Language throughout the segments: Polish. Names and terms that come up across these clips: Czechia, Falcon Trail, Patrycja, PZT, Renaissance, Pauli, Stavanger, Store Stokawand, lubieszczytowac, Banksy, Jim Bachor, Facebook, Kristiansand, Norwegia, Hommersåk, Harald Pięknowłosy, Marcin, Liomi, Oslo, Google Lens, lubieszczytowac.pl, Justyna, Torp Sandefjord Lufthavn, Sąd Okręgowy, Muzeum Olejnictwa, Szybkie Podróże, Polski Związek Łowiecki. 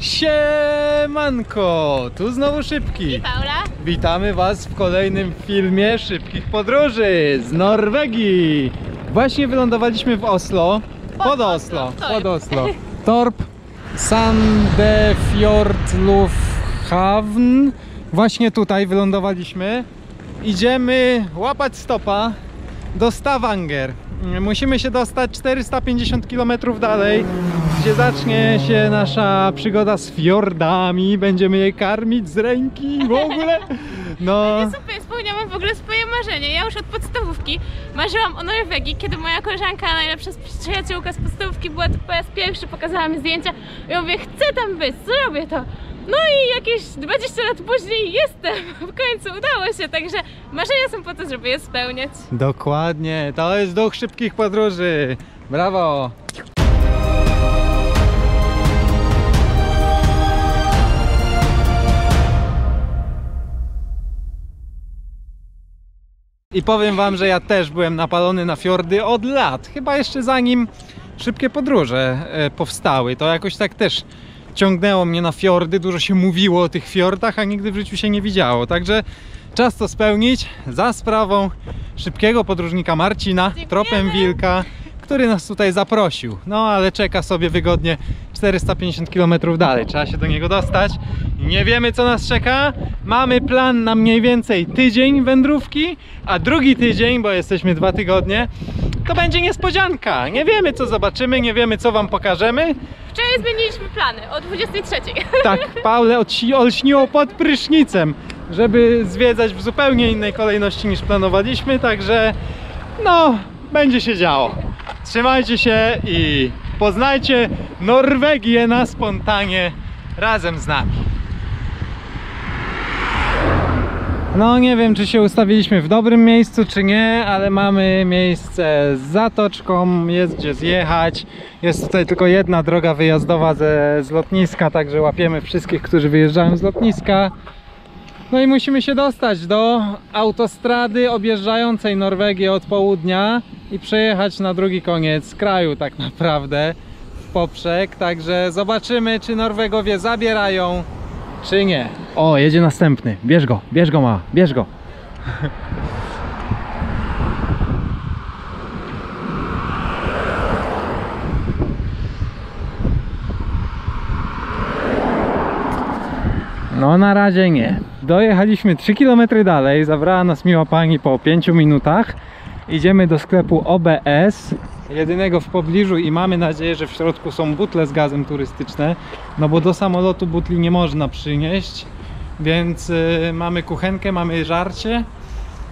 Siemanko! Tu znowu Szybki i Paula. Witamy Was w kolejnym filmie Szybkich Podróży z Norwegii. Właśnie wylądowaliśmy w Oslo. Pod Oslo. Torp Sandefjord Lufthavn. Właśnie tutaj wylądowaliśmy. Idziemy łapać stopa do Stavanger. Musimy się dostać 450 km dalej, gdzie zacznie się nasza przygoda z fiordami. Będziemy je karmić z ręki w ogóle. No. Będzie super, spełniałam w ogóle swoje marzenie. Ja już od podstawówki marzyłam o Norwegii, kiedy moja koleżanka, najlepsza przyjaciółka z podstawówki, była tu po raz pierwszy, pokazała mi zdjęcia i mówię, chcę tam być, zrobię to. No i jakieś 20 lat później jestem, w końcu udało się, także marzenia są po to, żeby je spełniać. Dokładnie, to jest duch Szybkich Podróży. Brawo! I powiem Wam, że ja też byłem napalony na fiordy od lat, chyba jeszcze zanim Szybkie Podróże powstały, to jakoś tak też ciągnęło mnie na fiordy, dużo się mówiło o tych fiordach, a nigdy w życiu się nie widziało. Także czas to spełnić za sprawą szybkiego podróżnika Marcina, dziękujemy. Tropem Wilka, który nas tutaj zaprosił. No ale czeka sobie wygodnie 450 km dalej, trzeba się do niego dostać. Nie wiemy, co nas czeka. Mamy plan na mniej więcej tydzień wędrówki, a drugi tydzień, bo jesteśmy 2 tygodnie, to będzie niespodzianka. Nie wiemy, co zobaczymy, nie wiemy, co Wam pokażemy. Wczoraj zmieniliśmy plany o 23:00. Tak, Paulę olśniło pod prysznicem, żeby zwiedzać w zupełnie innej kolejności niż planowaliśmy, także no, będzie się działo. Trzymajcie się i poznajcie Norwegię na spontanie razem z nami. No nie wiem, czy się ustawiliśmy w dobrym miejscu, czy nie, ale mamy miejsce z zatoczką, jest gdzie zjechać. Jest tutaj tylko jedna droga wyjazdowa z lotniska, także łapiemy wszystkich, którzy wyjeżdżają z lotniska. No i musimy się dostać do autostrady objeżdżającej Norwegię od południa i przejechać na drugi koniec kraju tak naprawdę, w poprzek. Także zobaczymy, czy Norwegowie zabierają, czy nie. O, jedzie następny. Bierz go. No na razie nie. Dojechaliśmy 3 km dalej, zabrała nas miła pani po 5 minutach. Idziemy do sklepu OBS, jedynego w pobliżu, i mamy nadzieję, że w środku są butle z gazem turystyczne, no bo do samolotu butli nie można przynieść, więc mamy kuchenkę, mamy żarcie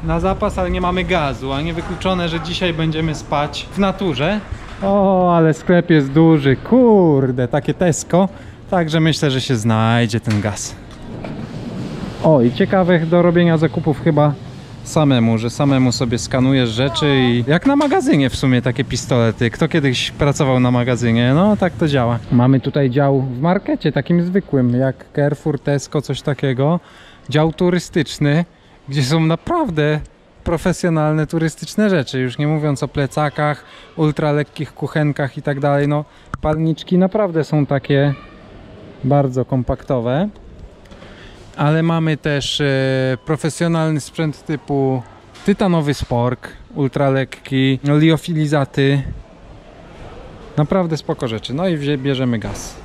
na zapas, ale nie mamy gazu, a niewykluczone, że dzisiaj będziemy spać w naturze. O, ale sklep jest duży, kurde, takie Tesco, także myślę, że się znajdzie ten gaz. O, i ciekawych do robienia zakupów chyba samemu, że samemu sobie skanujesz rzeczy i jak na magazynie w sumie takie pistolety. Kto kiedyś pracował na magazynie, no tak to działa. Mamy tutaj dział w markecie takim zwykłym, jak Carrefour, Tesco, coś takiego. Dział turystyczny, gdzie są naprawdę profesjonalne turystyczne rzeczy, już nie mówiąc o plecakach, ultralekkich kuchenkach i tak dalej. No palniczki naprawdę są takie bardzo kompaktowe. Ale mamy też profesjonalny sprzęt typu tytanowy spork, ultralekki, liofilizaty. Naprawdę spoko rzeczy. No i bierzemy gaz.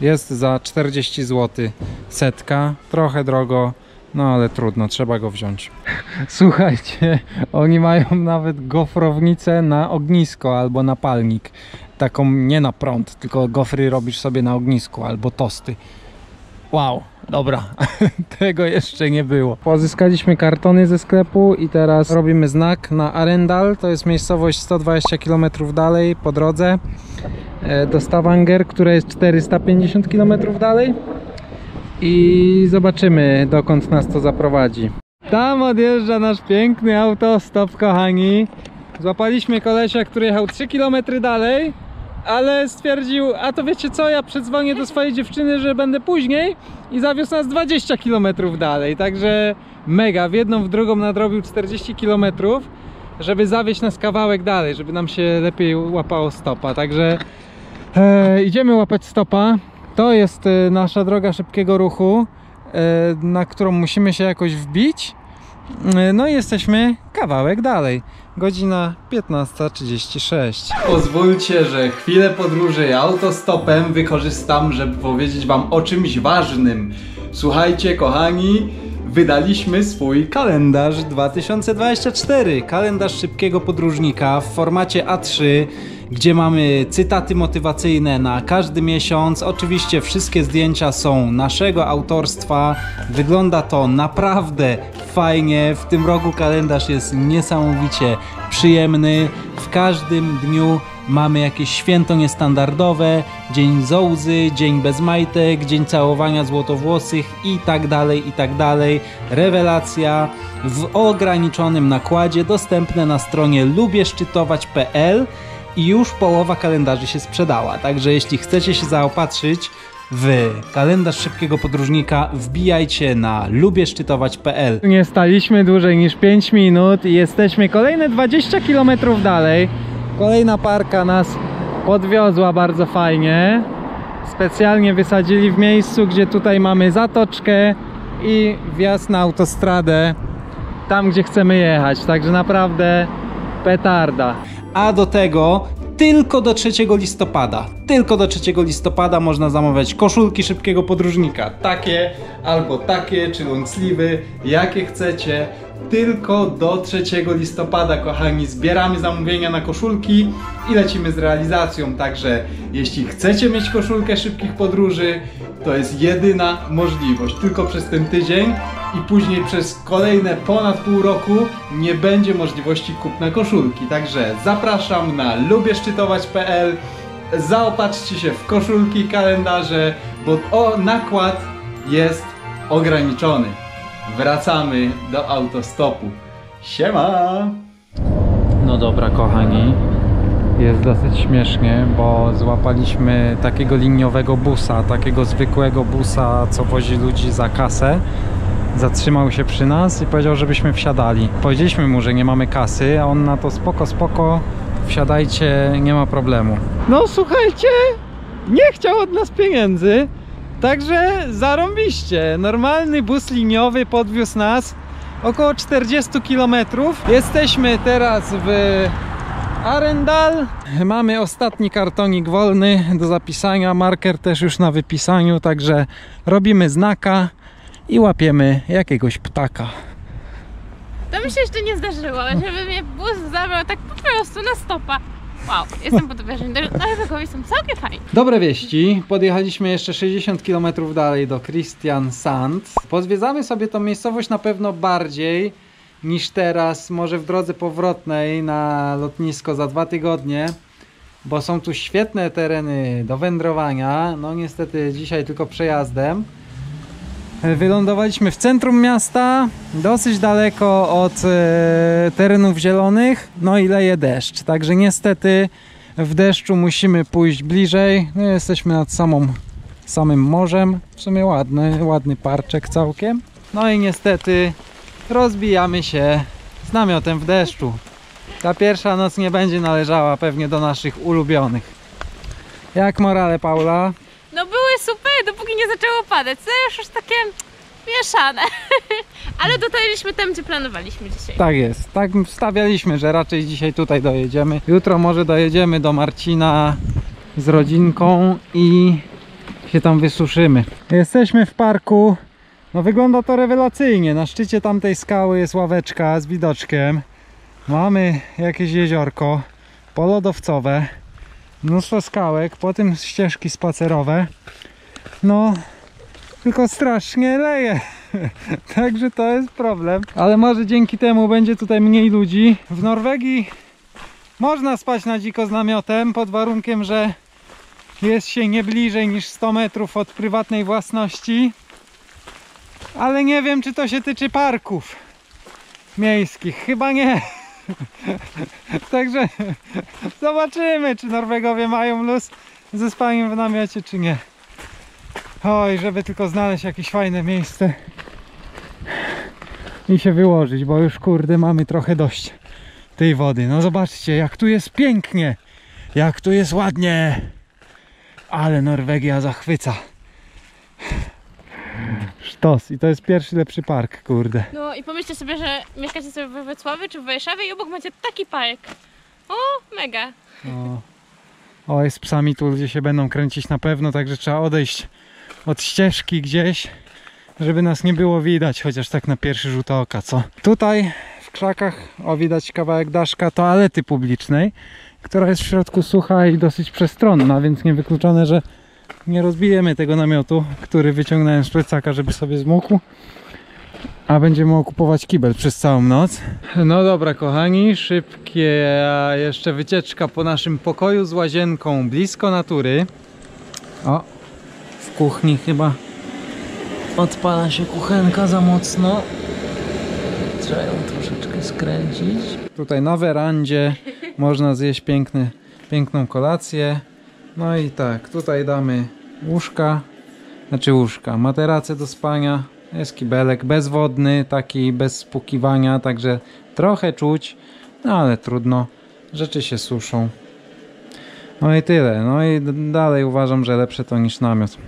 Jest za 40 zł setka, trochę drogo, no ale trudno, trzeba go wziąć. Słuchajcie, oni mają nawet gofrownicę na ognisko albo na palnik. Taką nie na prąd, tylko gofry robisz sobie na ognisku albo tosty. Wow, dobra, tego jeszcze nie było. Pozyskaliśmy kartony ze sklepu i teraz robimy znak na Arendal. To jest miejscowość 120 km dalej po drodze do Stavanger, które jest 450 km dalej. I zobaczymy, dokąd nas to zaprowadzi. Tam odjeżdża nasz piękny autostop, kochani. Złapaliśmy kolesia, który jechał 3 km dalej, ale stwierdził, a to wiecie co, ja przedzwonię do swojej dziewczyny, że będę później, i zawiózł nas 20 km dalej, także mega, w jedną w drugą nadrobił 40 km, żeby zawieźć nas kawałek dalej, żeby nam się lepiej łapało stopa, także idziemy łapać stopa. To jest nasza droga szybkiego ruchu, na którą musimy się jakoś wbić. No i jesteśmy kawałek dalej. Godzina 15:36. Pozwólcie, że chwilę podróży autostopem wykorzystam, żeby powiedzieć wam o czymś ważnym. Słuchajcie, kochani, wydaliśmy swój kalendarz 2024. Kalendarz szybkiego podróżnika w formacie A3, gdzie mamy cytaty motywacyjne na każdy miesiąc. Oczywiście wszystkie zdjęcia są naszego autorstwa. Wygląda to naprawdę fajnie. W tym roku kalendarz jest niesamowicie przyjemny. W każdym dniu mamy jakieś święto niestandardowe, dzień z łzy, dzień bez majtek, dzień całowania złotowłosych i tak dalej, i tak dalej. Rewelacja w ograniczonym nakładzie, dostępne na stronie lubieszczytowac.pl. I już połowa kalendarzy się sprzedała, także jeśli chcecie się zaopatrzyć w kalendarz szybkiego podróżnika, wbijajcie na lubieszczytować.pl. Nie staliśmy dłużej niż 5 minut i jesteśmy kolejne 20 km dalej. Kolejna parka nas podwiozła bardzo fajnie. Specjalnie wysadzili w miejscu, gdzie tutaj mamy zatoczkę i wjazd na autostradę, tam gdzie chcemy jechać, także naprawdę petarda. A do tego tylko do 3 listopada. Tylko do 3 listopada można zamawiać koszulki szybkiego podróżnika. Takie albo takie, czy longsleeve'y, jakie chcecie. Tylko do 3 listopada, kochani, zbieramy zamówienia na koszulki i lecimy z realizacją. Także jeśli chcecie mieć koszulkę szybkich podróży, to jest jedyna możliwość. Tylko przez ten tydzień i później przez kolejne ponad pół roku nie będzie możliwości kupna koszulki. Także zapraszam na lubieszczytować.pl. Zaopatrzcie się w koszulki, kalendarze, bo nakład jest ograniczony. Wracamy do autostopu. Siema! No dobra, kochani, jest dosyć śmiesznie, bo złapaliśmy takiego liniowego busa, takiego zwykłego busa, co wozi ludzi za kasę. Zatrzymał się przy nas i powiedział, żebyśmy wsiadali. Powiedzieliśmy mu, że nie mamy kasy, a on na to spoko, wsiadajcie, nie ma problemu. No słuchajcie, nie chciał od nas pieniędzy. Także zarąbiście, normalny bus liniowy podwiózł nas około 40 km. Jesteśmy teraz w Arendal. Mamy ostatni kartonik wolny do zapisania, marker też już na wypisaniu, także robimy znaka i łapiemy jakiegoś ptaka. To mi się jeszcze nie zdarzyło, żeby mnie bus zabrał tak po prostu na stopa. Wow, jestem pod wrażeniem, ale wykoły są całkiem fajne. Dobre wieści, podjechaliśmy jeszcze 60 km dalej do Kristiansand. Pozwiedzamy sobie tą miejscowość na pewno bardziej niż teraz, może w drodze powrotnej na lotnisko za 2 tygodnie, bo są tu świetne tereny do wędrowania, no niestety dzisiaj tylko przejazdem. Wylądowaliśmy w centrum miasta, dosyć daleko od terenów zielonych, no i leje deszcz, także niestety w deszczu musimy pójść bliżej. No, jesteśmy nad samym morzem, w sumie ładny parczek całkiem. No i niestety rozbijamy się z namiotem w deszczu. Ta pierwsza noc nie będzie należała pewnie do naszych ulubionych. Jak morale, Paula? No były super, dopóki nie zaczęło padać, to już takie mieszane. Ale dotarliśmy tam, gdzie planowaliśmy dzisiaj. Tak jest, tak stawialiśmy, że raczej dzisiaj tutaj dojedziemy. Jutro może dojedziemy do Marcina z rodzinką i się tam wysuszymy. Jesteśmy w parku, no wygląda to rewelacyjnie. Na szczycie tamtej skały jest ławeczka z widoczkiem. Mamy jakieś jeziorko polodowcowe. Mnóstwo skałek, potem ścieżki spacerowe. No, tylko strasznie leje. Także to jest problem. Ale może dzięki temu będzie tutaj mniej ludzi. W Norwegii można spać na dziko z namiotem, pod warunkiem, że jest się nie bliżej niż 100 metrów od prywatnej własności. Ale nie wiem, czy to się tyczy parków miejskich. Chyba nie. Także zobaczymy, czy Norwegowie mają luz ze spaniem w namiocie, czy nie. Oj, żeby tylko znaleźć jakieś fajne miejsce i się wyłożyć, bo już kurde mamy trochę dość tej wody. No zobaczcie, jak tu jest pięknie, jak tu jest ładnie, ale Norwegia zachwyca. Sztos i to jest pierwszy lepszy park, kurde. No i pomyślcie sobie, że mieszkacie sobie we Wrocławiu czy w Warszawie i obok macie taki park. O, mega. Oj, z psami tu ludzie się będą kręcić na pewno, także trzeba odejść od ścieżki gdzieś, żeby nas nie było widać, chociaż tak na pierwszy rzut oka, co? Tutaj w krzakach, o, widać kawałek daszka toalety publicznej, która jest w środku sucha i dosyć przestronna, więc niewykluczone, że nie rozbijemy tego namiotu, który wyciągnąłem z plecaka, żeby sobie zmógł, a będziemy okupować kibel przez całą noc. No dobra, kochani, szybkie jeszcze wycieczka po naszym pokoju z łazienką, blisko natury. O, w kuchni chyba odpala się kuchenka za mocno. Trzeba ją troszeczkę skręcić. Tutaj na werandzie można zjeść piękną kolację. No i tak, tutaj damy materace do spania. Jest kibelek bezwodny, taki bez spłukiwania, także trochę czuć, no ale trudno, rzeczy się suszą. No i tyle, no i dalej uważam, że lepsze to niż namiot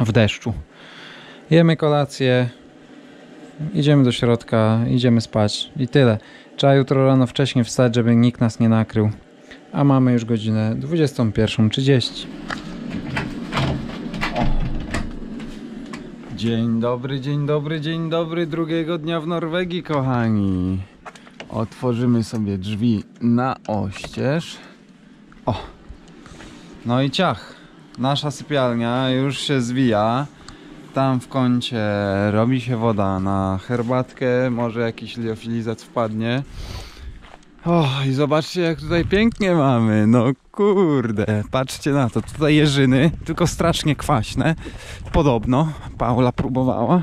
w deszczu. Jemy kolację, idziemy do środka, idziemy spać i tyle. Trzeba jutro rano wcześnie wstać, żeby nikt nas nie nakrył. A mamy już godzinę 21:30. Dzień dobry, dzień dobry, dzień dobry, drugiego dnia w Norwegii, kochani. Otworzymy sobie drzwi na oścież. O, no i ciach. Nasza sypialnia już się zwija. Tam w kącie robi się woda na herbatkę, może jakiś liofilizac wpadnie. O, i zobaczcie, jak tutaj pięknie mamy, no kurde, patrzcie na to, tutaj jeżyny, tylko strasznie kwaśne, podobno, Paula próbowała.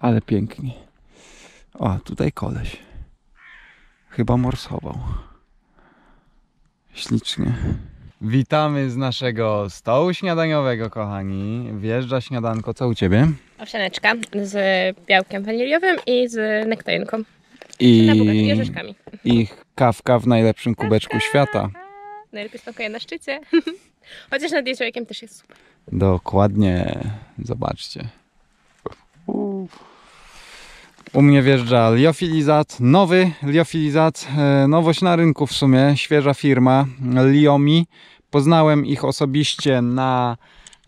Ale pięknie. O, tutaj koleś, chyba morsował, ślicznie. Witamy z naszego stołu śniadaniowego, kochani. Wjeżdża śniadanko, co u ciebie? Owsianeczka z białkiem waniliowym i z nektarynką. I na bogaty i orzeszkami. I kawka w najlepszym kubeczku świata. Najlepiej spokojnie na szczycie. Chociaż nad jeziorkiem też jest super. Dokładnie. Zobaczcie. U mnie wjeżdża liofilizat, nowy liofilizat, nowość na rynku w sumie, świeża firma, Liomi. Poznałem ich osobiście na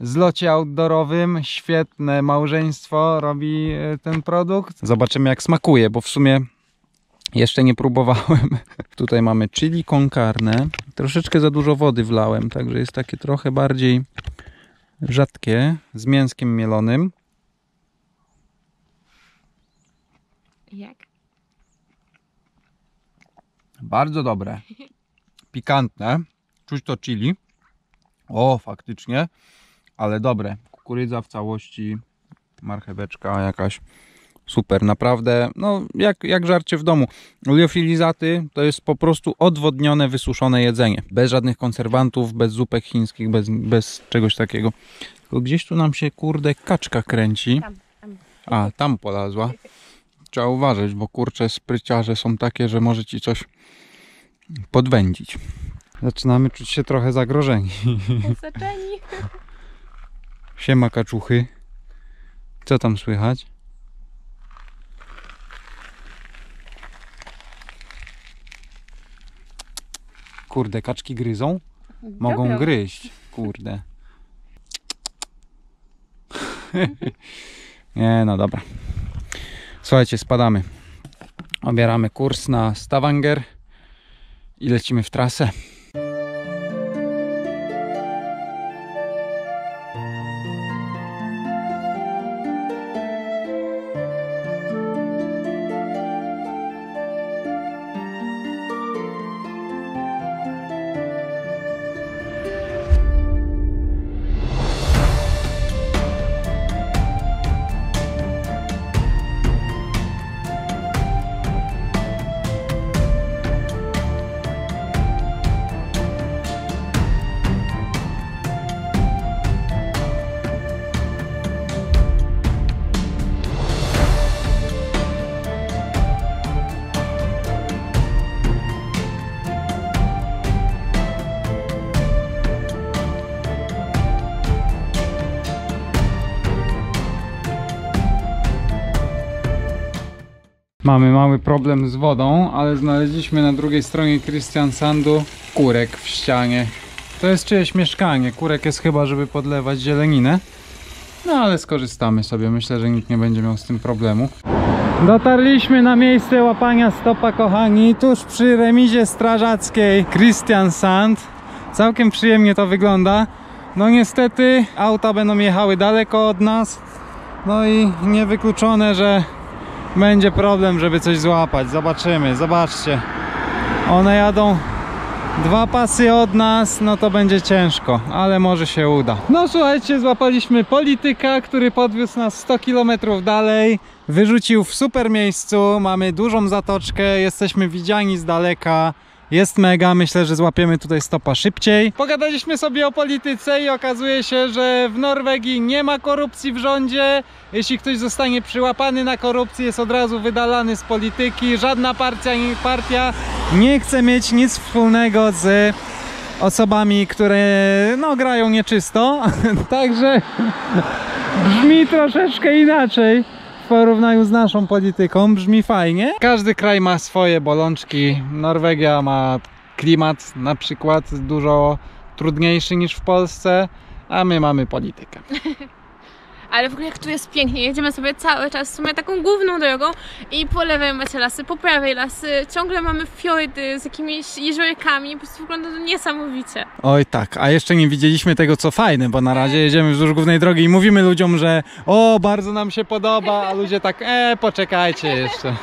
zlocie outdoorowym, świetne małżeństwo robi ten produkt. Zobaczymy, jak smakuje, bo w sumie jeszcze nie próbowałem. Tutaj mamy chili con carne, troszeczkę za dużo wody wlałem, także jest takie trochę bardziej rzadkie, z mięskiem mielonym. Jak? Bardzo dobre, pikantne, czuć to chili, o faktycznie, ale dobre, kukurydza w całości, marcheweczka jakaś, super, naprawdę, no jak żarcie w domu. Liofilizaty to jest po prostu odwodnione, wysuszone jedzenie, bez żadnych konserwantów, bez zupek chińskich, bez czegoś takiego, tylko gdzieś tu nam się kurde kaczka kręci, a tam polazła. Trzeba uważać, bo kurcze spryciarze są takie, że może ci coś podwędzić. Zaczynamy czuć się trochę zagrożeni. Siema kaczuchy. Co tam słychać? Kurde, kaczki gryzą? Mogą gryźć, kurde. Nie, no dobra. Słuchajcie, spadamy. Obieramy kurs na Stavanger i lecimy w trasę. Mamy mały problem z wodą, ale znaleźliśmy na drugiej stronie Kristiansandu kurek w ścianie. To jest czyjeś mieszkanie. Kurek jest chyba, żeby podlewać zieleninę. No ale skorzystamy sobie. Myślę, że nikt nie będzie miał z tym problemu. Dotarliśmy na miejsce łapania stopa, kochani, tuż przy remizie strażackiej Kristiansand. Całkiem przyjemnie to wygląda. No niestety auta będą jechały daleko od nas. No i niewykluczone, że będzie problem, żeby coś złapać. Zobaczymy, zobaczcie. One jadą dwa pasy od nas, no to będzie ciężko, ale może się uda. No słuchajcie, złapaliśmy polityka, który podwiózł nas 100 km dalej. Wyrzucił w super miejscu, mamy dużą zatoczkę, jesteśmy widziani z daleka. Jest mega, myślę, że złapiemy tutaj stopa szybciej. Pogadaliśmy sobie o polityce i okazuje się, że w Norwegii nie ma korupcji w rządzie. Jeśli ktoś zostanie przyłapany na korupcji, jest od razu wydalany z polityki. Żadna partia nie chce mieć nic wspólnego z osobami, które no, grają nieczysto. Także brzmi troszeczkę inaczej. W porównaniu z naszą polityką brzmi fajnie. Każdy kraj ma swoje bolączki. Norwegia ma klimat na przykład dużo trudniejszy niż w Polsce, a my mamy politykę. Ale w ogóle jak tu jest pięknie, jedziemy sobie cały czas w sumie taką główną drogą i po lewej macie lasy, po prawej lasy, ciągle mamy fiordy z jakimiś jeziorkami, po prostu wygląda to niesamowicie. Oj tak, a jeszcze nie widzieliśmy tego co fajne, bo na razie jedziemy wzdłuż głównej drogi i mówimy ludziom, że o, bardzo nam się podoba, a ludzie tak, poczekajcie jeszcze.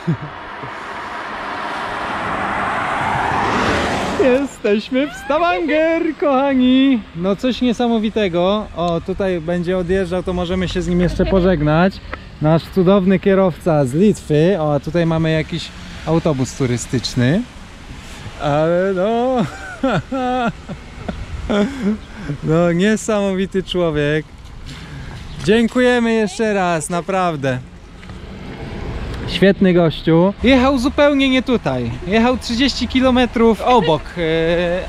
Jesteśmy w Stavanger, kochani! No coś niesamowitego. O, tutaj będzie odjeżdżał, to możemy się z nim jeszcze pożegnać. Nasz cudowny kierowca z Litwy. O, a tutaj mamy jakiś autobus turystyczny. Ale no... No, niesamowity człowiek. Dziękujemy jeszcze raz, naprawdę. Świetny gościu. Jechał zupełnie nie tutaj. Jechał 30 km obok,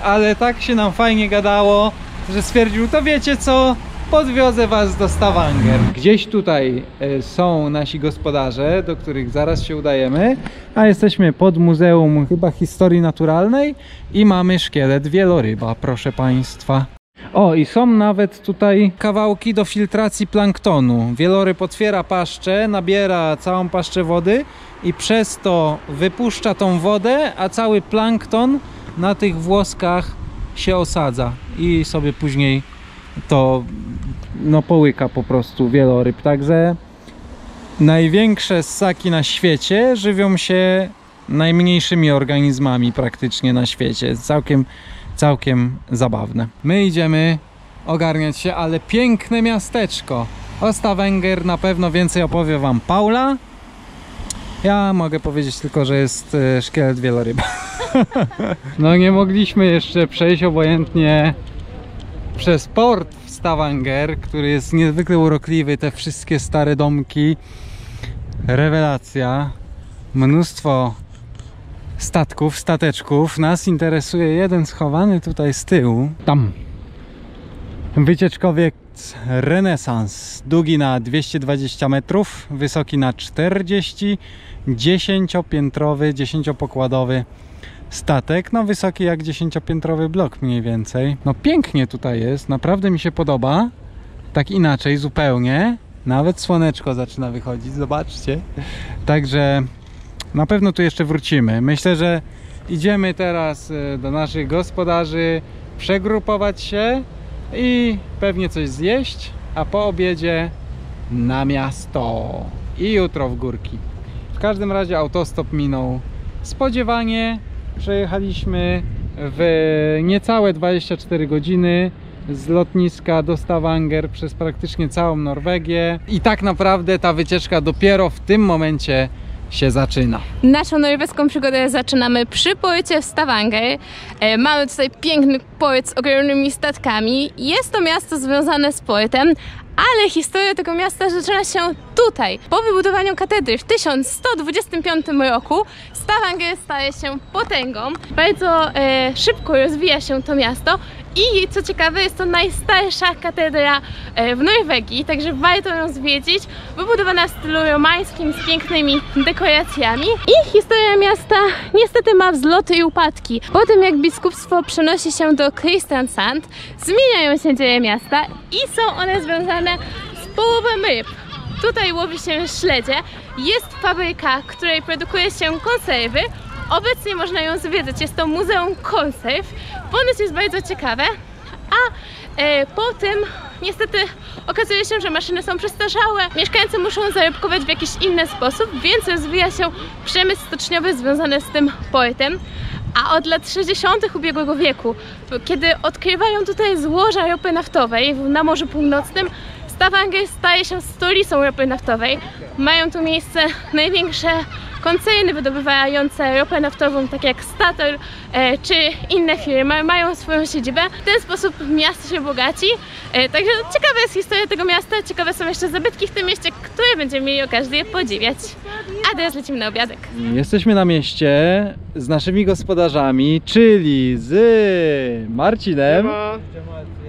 ale tak się nam fajnie gadało, że stwierdził, to wiecie co, podwiozę was do Stavanger. Gdzieś tutaj są nasi gospodarze, do których zaraz się udajemy, a jesteśmy pod Muzeum chyba Historii Naturalnej i mamy szkielet wieloryba, proszę państwa. O, i są nawet tutaj kawałki do filtracji planktonu. Wieloryb otwiera paszczę, nabiera całą paszczę wody i przez to wypuszcza tą wodę, a cały plankton na tych włoskach się osadza i sobie później to no, połyka po prostu wieloryb. Także największe ssaki na świecie żywią się najmniejszymi organizmami praktycznie na świecie. Całkiem zabawne. My idziemy ogarniać się, ale piękne miasteczko. O Stavanger na pewno więcej opowie wam Paula. Ja mogę powiedzieć tylko, że jest szkielet wieloryba. No nie mogliśmy jeszcze przejść obojętnie przez port w Stavanger, który jest niezwykle urokliwy. Te wszystkie stare domki. Rewelacja. Mnóstwo statków, stateczków. Nas interesuje jeden schowany tutaj z tyłu. Tam. Wycieczkowiec Renaissance. Długi na 220 metrów, wysoki na 40, 10-piętrowy, 10-pokładowy statek. No wysoki jak 10-piętrowy blok mniej więcej. No pięknie tutaj jest, naprawdę mi się podoba. Tak inaczej zupełnie. Nawet słoneczko zaczyna wychodzić, zobaczcie. Także... na pewno tu jeszcze wrócimy. Myślę, że idziemy teraz do naszych gospodarzy przegrupować się i pewnie coś zjeść, a po obiedzie na miasto i jutro w górki. W każdym razie autostop minął spodziewanie. Przejechaliśmy w niecałe 24 godziny z lotniska do Stavanger przez praktycznie całą Norwegię i tak naprawdę ta wycieczka dopiero w tym momencie się zaczyna. Naszą norweską przygodę zaczynamy przy porcie w Stavanger. Mamy tutaj piękny port z ogromnymi statkami. Jest to miasto związane z portem, ale historia tego miasta zaczyna się tutaj. Po wybudowaniu katedry w 1125 roku Stavanger staje się potęgą. Bardzo szybko rozwija się to miasto i co ciekawe, jest to najstarsza katedra w Norwegii, także warto ją zwiedzić. Wybudowana w stylu romańskim z pięknymi dekoracjami. I historia miasta niestety ma wzloty i upadki. Po tym jak biskupstwo przenosi się do Kristiansand, zmieniają się dzieje miasta i są one związane z połowem ryb. Tutaj łowi się śledzie, jest fabryka, w której produkuje się konserwy. Obecnie można ją zwiedzać, jest to Muzeum Conserve. Ponoć jest bardzo ciekawe, a po tym niestety okazuje się, że maszyny są przestarzałe. Mieszkańcy muszą zarybkować w jakiś inny sposób, więc rozwija się przemysł stoczniowy związany z tym portem. A od lat 60. ubiegłego wieku, kiedy odkrywają tutaj złoża ropy naftowej na Morzu Północnym, Stavanger staje się stolicą ropy naftowej. Mają tu miejsce największe koncerny wydobywające ropę naftową, takie jak Statoil czy inne firmy, mają swoją siedzibę. W ten sposób miasto się bogaci. Także ciekawa jest historia tego miasta, ciekawe są jeszcze zabytki w tym mieście, które będziemy mieli okazję podziwiać. A teraz lecimy na obiadek. Jesteśmy na mieście z naszymi gospodarzami, czyli z Marcinem,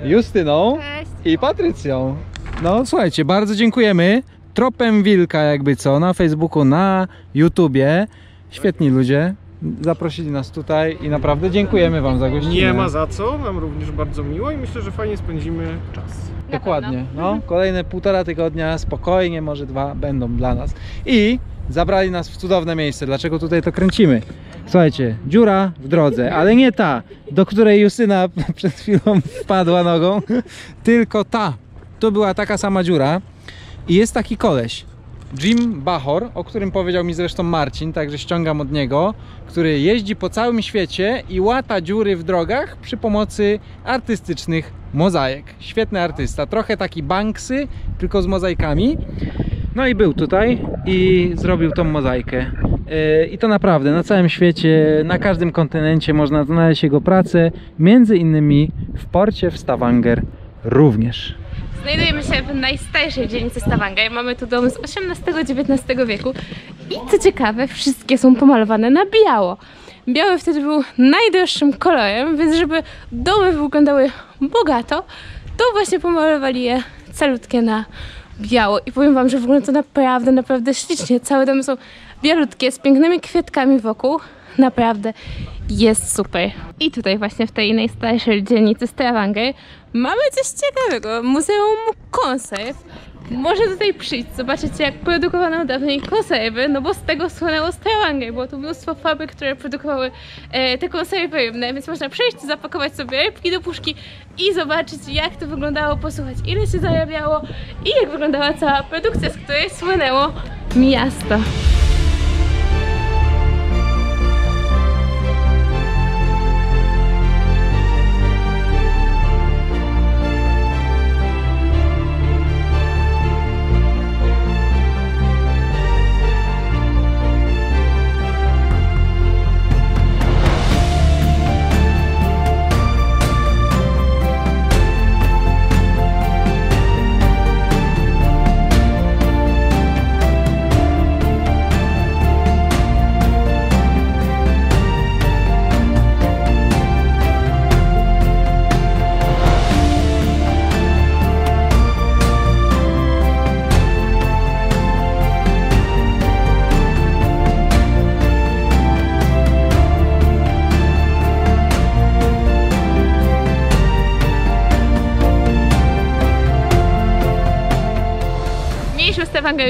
Justyną i Patrycją. No słuchajcie, bardzo dziękujemy. Tropem Wilka, jakby co, na Facebooku, na YouTubie. Świetni ludzie, zaprosili nas tutaj i naprawdę dziękujemy wam za gościnę. Nie ma za co, nam również bardzo miło i myślę, że fajnie spędzimy czas. Dokładnie, no, kolejne 1,5 tygodnia, spokojnie, może 2 będą dla nas. I zabrali nas w cudowne miejsce, dlaczego tutaj to kręcimy? Słuchajcie, dziura w drodze, ale nie ta, do której Justyna przed chwilą wpadła nogą, tylko ta. To była taka sama dziura. I jest taki koleś, Jim Bachor, o którym powiedział mi zresztą Marcin, także ściągam od niego, który jeździ po całym świecie i łata dziury w drogach przy pomocy artystycznych mozaik. Świetny artysta, trochę taki Banksy, tylko z mozaikami. No i był tutaj i zrobił tą mozaikę. I to naprawdę na całym świecie, na każdym kontynencie można znaleźć jego pracę, między innymi w porcie w Stavanger również. Znajdujemy się w najstarszej dzielnicy Stavanger. Mamy tu dom z XVIII-XIX wieku i co ciekawe, wszystkie są pomalowane na biało. Biały wtedy był najdroższym kolorem, więc żeby domy wyglądały bogato, to właśnie pomalowali je calutkie na biało. I powiem wam, że wygląda to naprawdę, naprawdę ślicznie. Całe domy są bialutkie, z pięknymi kwiatkami wokół. Naprawdę jest super. I tutaj właśnie w tej najstarszej dzielnicy Stavanger mamy coś ciekawego. Muzeum Conserve. Może tutaj przyjść, zobaczycie jak produkowano dawniej konserwy, no bo z tego słynęło Stavanger. Było tu mnóstwo fabryk, które produkowały te konserwy rybne, więc można przyjść, zapakować sobie rybki do puszki i zobaczyć jak to wyglądało, posłuchać ile się zarabiało i jak wyglądała cała produkcja, z której słynęło miasto.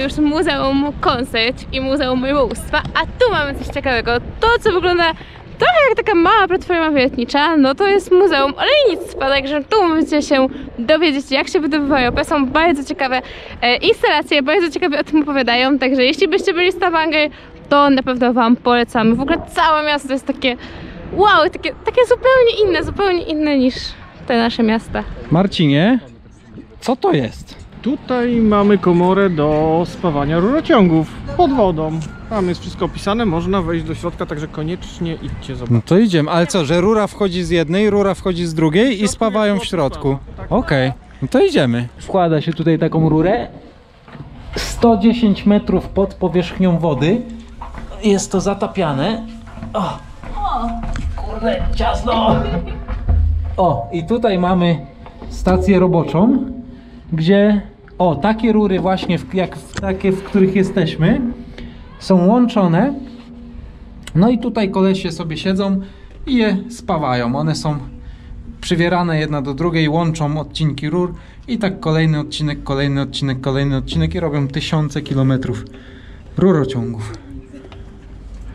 Już Muzeum Koncert i Muzeum Rybołówstwa, a tu mamy coś ciekawego. To, co wygląda trochę jak taka mała platforma wiertnicza, no to jest Muzeum Olejnictwa, także tu możecie się dowiedzieć, jak się wydobywa ropę. Są bardzo ciekawe instalacje, bardzo ciekawie o tym opowiadają, także jeśli byście byli w Stavanger, to na pewno wam polecamy. W ogóle całe miasto to jest takie wow, takie zupełnie inne niż te nasze miasta. Marcinie, co to jest? Tutaj mamy komorę do spawania rurociągów pod wodą. Tam jest wszystko opisane, można wejść do środka, także koniecznie idźcie zobaczyć. No to idziemy, ale co, że rura wchodzi z jednej, rura wchodzi z drugiej i spawają w środku. Okej, no to idziemy. Wkłada się tutaj taką rurę. 110 metrów pod powierzchnią wody. Jest to zatapiane. O, kurde, ciasno! O, i tutaj mamy stację roboczą, gdzie o, takie rury właśnie, jak takie, w których jesteśmy, są łączone. No i tutaj kolesie sobie siedzą i je spawają. One są przywierane jedna do drugiej, łączą odcinki rur i tak kolejny odcinek, kolejny odcinek, kolejny odcinek i robią tysiące kilometrów rurociągów.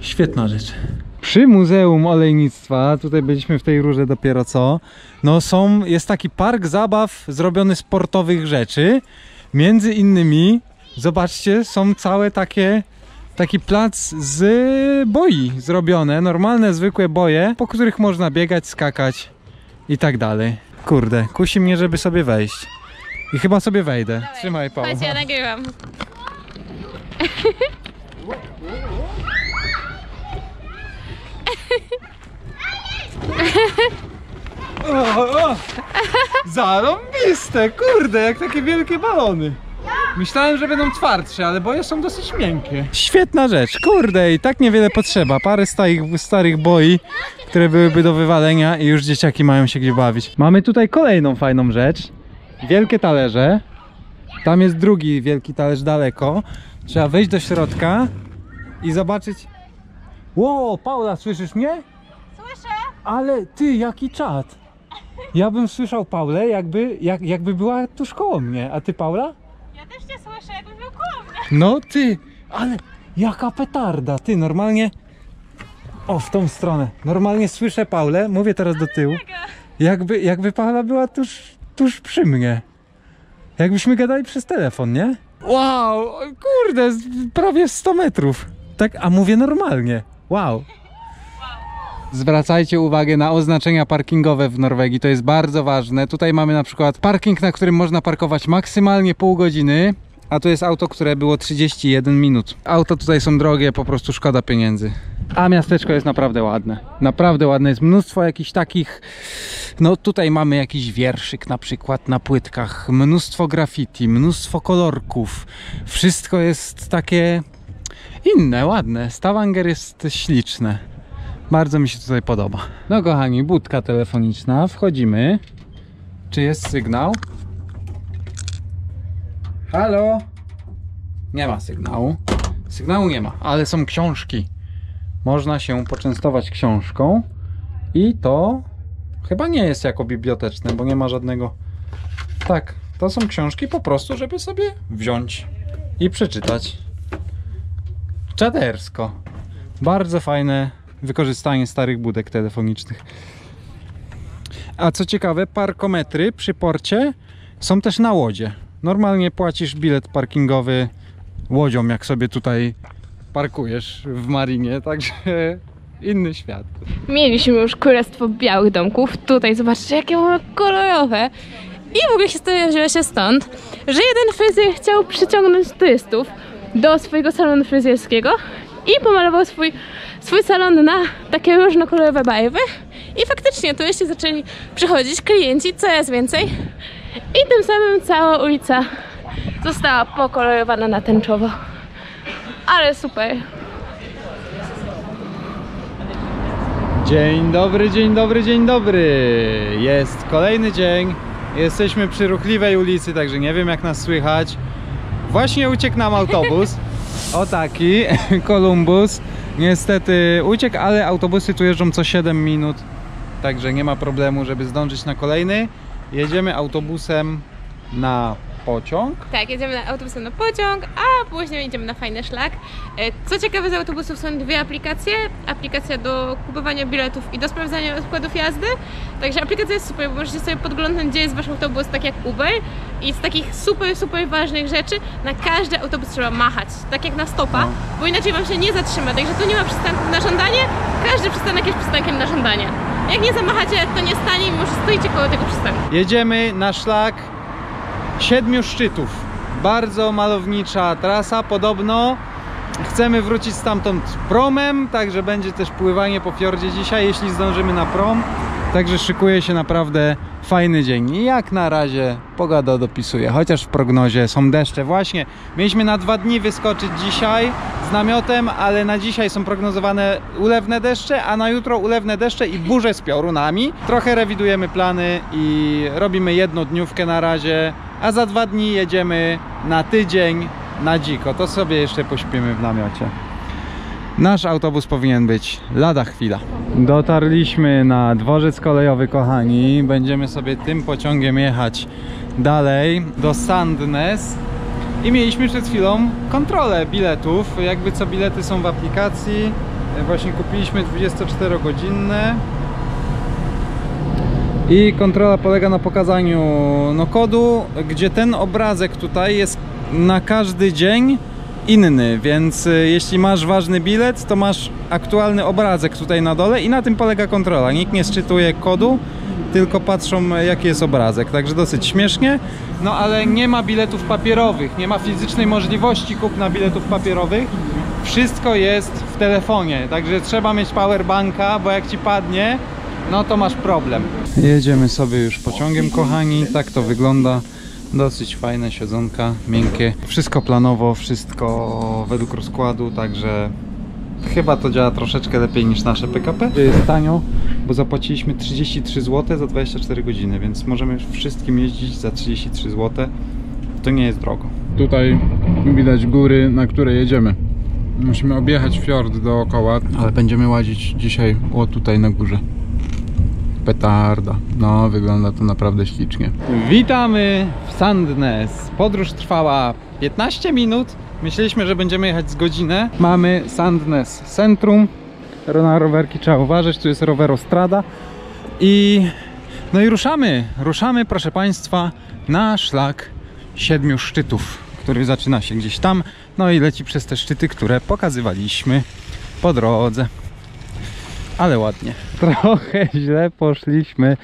Świetna rzecz. Przy Muzeum Olejnictwa, tutaj byliśmy w tej rurze dopiero co, no są, jest taki park zabaw zrobiony z portowych rzeczy. Między innymi, zobaczcie, są całe takie, taki plac z boi zrobione, normalne, zwykłe boje, po których można biegać, skakać i tak dalej. Kurde, kusi mnie, żeby sobie wejść. I chyba sobie wejdę. Dawaj, trzymaj, Paweł. Chodź, ja nagrywam. O, zarąbiste, kurde, jak takie wielkie balony. Myślałem, że będą twardsze, ale boje są dosyć miękkie. Świetna rzecz, kurde, i tak niewiele potrzeba. Parę starych boi, które byłyby do wywalenia i już dzieciaki mają się gdzie bawić. Mamy tutaj kolejną fajną rzecz. Wielkie talerze. Tam jest drugi wielki talerz daleko. Trzeba wejść do środka i zobaczyć. Ło, Paula, słyszysz mnie? Słyszę. Ale ty, jaki czad. Ja bym słyszał Paulę, jakby była tuż koło mnie. A ty, Paula? Ja też cię słyszę, jakby był koło mnie. No ty, ale jaka petarda. Ty, normalnie... O, w tą stronę. Normalnie słyszę Paulę, mówię teraz do tyłu. Jakby Paula była tuż przy mnie. Jakbyśmy gadali przez telefon, nie? Wow, kurde, prawie 100 metrów. Tak, a mówię normalnie. Wow. Zwracajcie uwagę na oznaczenia parkingowe w Norwegii, to jest bardzo ważne. Tutaj mamy na przykład parking, na którym można parkować maksymalnie pół godziny, a to jest auto, które było 31 minut. Auto tutaj są drogie, po prostu szkoda pieniędzy. A miasteczko jest naprawdę ładne. Naprawdę ładne, jest mnóstwo jakichś takich... No tutaj mamy jakiś wierszyk na przykład na płytkach, mnóstwo graffiti, mnóstwo kolorków. Wszystko jest takie inne, ładne. Stavanger jest śliczne. Bardzo mi się tutaj podoba. No kochani, budka telefoniczna. Wchodzimy. Czy jest sygnał? Halo? Nie ma sygnału. Sygnału nie ma, ale są książki. Można się poczęstować książką. I to chyba nie jest jako biblioteczne, bo nie ma żadnego... Tak, to są książki po prostu, żeby sobie wziąć i przeczytać. Czadersko. Bardzo fajne wykorzystanie starych budek telefonicznych. A co ciekawe, parkometry przy porcie są też na łodzie. Normalnie płacisz bilet parkingowy łodzią, jak sobie tutaj parkujesz w marinie, także inny świat. Mieliśmy już królestwo białych domków. Tutaj zobaczcie, jakie one kolorowe. I w ogóle historia wzięła się stąd, że jeden fryzjer chciał przyciągnąć turystów do swojego salonu fryzjerskiego i pomalował swój salon na takie różnokolorowe barwy i faktycznie turyści zaczęli przychodzić, klienci, coraz więcej i tym samym cała ulica została pokolorowana na tęczowo. Ale super. Dzień dobry, dzień dobry, dzień dobry. Jest kolejny dzień. Jesteśmy przy ruchliwej ulicy, także nie wiem, jak nas słychać. Właśnie uciekł nam autobus. O taki, Kolumbus. Niestety uciekł, ale autobusy tu jeżdżą co 7 minut. Także nie ma problemu, żeby zdążyć na kolejny. Jedziemy autobusem na pociąg. Tak, jedziemy autobusem na pociąg, a później jedziemy na fajny szlak. Co ciekawe, z autobusów są dwie aplikacje. Aplikacja do kupowania biletów i do sprawdzania rozkładów jazdy. Także aplikacja jest super, bo możecie sobie podglądać, gdzie jest wasz autobus, tak jak Uber. I z takich super, super ważnych rzeczy na każdy autobus trzeba machać, tak jak na stopa, bo inaczej wam się nie zatrzyma. Także tu nie ma przystanków na żądanie, każdy przystanek jest przystankiem na żądanie. Jak nie zamachacie, to nie stanie, mimo że stoicie koło tego przystanku. Jedziemy na szlak Siedmiu Szczytów. Bardzo malownicza trasa, podobno chcemy wrócić stamtąd promem, także będzie też pływanie po fiordzie dzisiaj, jeśli zdążymy na prom. Także szykuje się naprawdę fajny dzień i jak na razie pogoda dopisuje, chociaż w prognozie są deszcze. Właśnie mieliśmy na 2 dni wyskoczyć dzisiaj z namiotem, ale na dzisiaj są prognozowane ulewne deszcze, a na jutro ulewne deszcze i burze z piorunami. Trochę rewidujemy plany i robimy jednodniówkę na razie, a za 2 dni jedziemy na tydzień na dziko. To sobie jeszcze pośpimy w namiocie. Nasz autobus powinien być lada chwila. Dotarliśmy na dworzec kolejowy, kochani. Będziemy sobie tym pociągiem jechać dalej do Sandnes. I mieliśmy przed chwilą kontrolę biletów. Jakby co, bilety są w aplikacji. Właśnie kupiliśmy 24-godzinne. I kontrola polega na pokazaniu kodu, gdzie ten obrazek tutaj jest na każdy dzień inny, więc jeśli masz ważny bilet, to masz aktualny obrazek tutaj na dole i na tym polega kontrola. Nikt nie sczytuje kodu, tylko patrzą, jaki jest obrazek, także dosyć śmiesznie. No ale nie ma biletów papierowych, nie ma fizycznej możliwości kupna biletów papierowych. Wszystko jest w telefonie, także trzeba mieć powerbanka, bo jak ci padnie, no to masz problem. Jedziemy sobie już pociągiem, kochani, tak to wygląda. Dosyć fajne siedzonka, miękkie. Wszystko planowo, wszystko według rozkładu, także chyba to działa troszeczkę lepiej niż nasze PKP. Jest tanio, bo zapłaciliśmy 33 zł za 24 godziny, więc możemy wszystkim jeździć za 33 zł. To nie jest drogo. Tutaj widać góry, na które jedziemy. Musimy objechać fiord dookoła, ale będziemy łazić dzisiaj tutaj na górze. Petarda. No, wygląda to naprawdę ślicznie. Witamy w Sandnes. Podróż trwała 15 minut. Myśleliśmy, że będziemy jechać z godzinę. Mamy Sandnes centrum. Na rowerki trzeba uważać. Tu jest rowerostrada. No i ruszamy. Ruszamy, proszę Państwa, na szlak 7 szczytów, który zaczyna się gdzieś tam. No i leci przez te szczyty, które pokazywaliśmy po drodze. Ale ładnie. Trochę źle poszliśmy,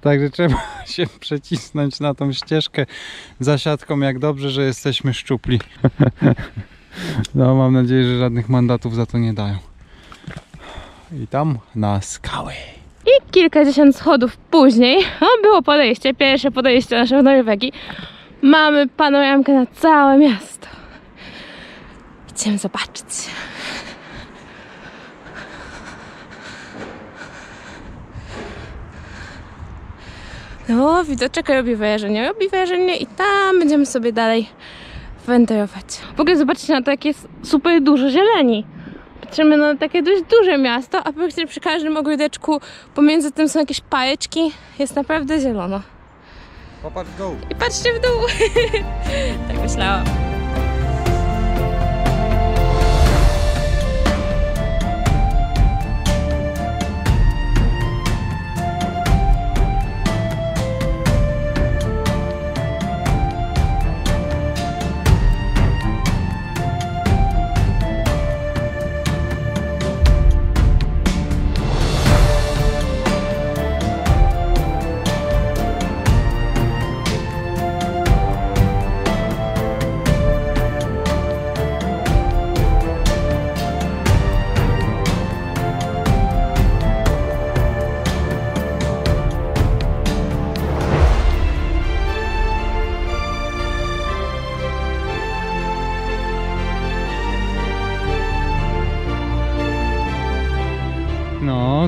także trzeba się przecisnąć na tą ścieżkę za siatką. Jak dobrze, że jesteśmy szczupli. No, mam nadzieję, że żadnych mandatów za to nie dają. I tam na skały. I kilkadziesiąt schodów później było podejście, pierwsze podejście nasze w Norwegii. Mamy panoramkę na całe miasto. Idziemy zobaczyć. No, widoczek robi wejrzenie, i tam będziemy sobie dalej wędrować. W ogóle zobaczcie na takie super dużo zieleni. Patrzymy na takie dość duże miasto, a praktycznie przy każdym ogródeczku pomiędzy tym są jakieś pajeczki. Jest naprawdę zielono. Popatrz w dół. I patrzcie w dół. Tak myślałam.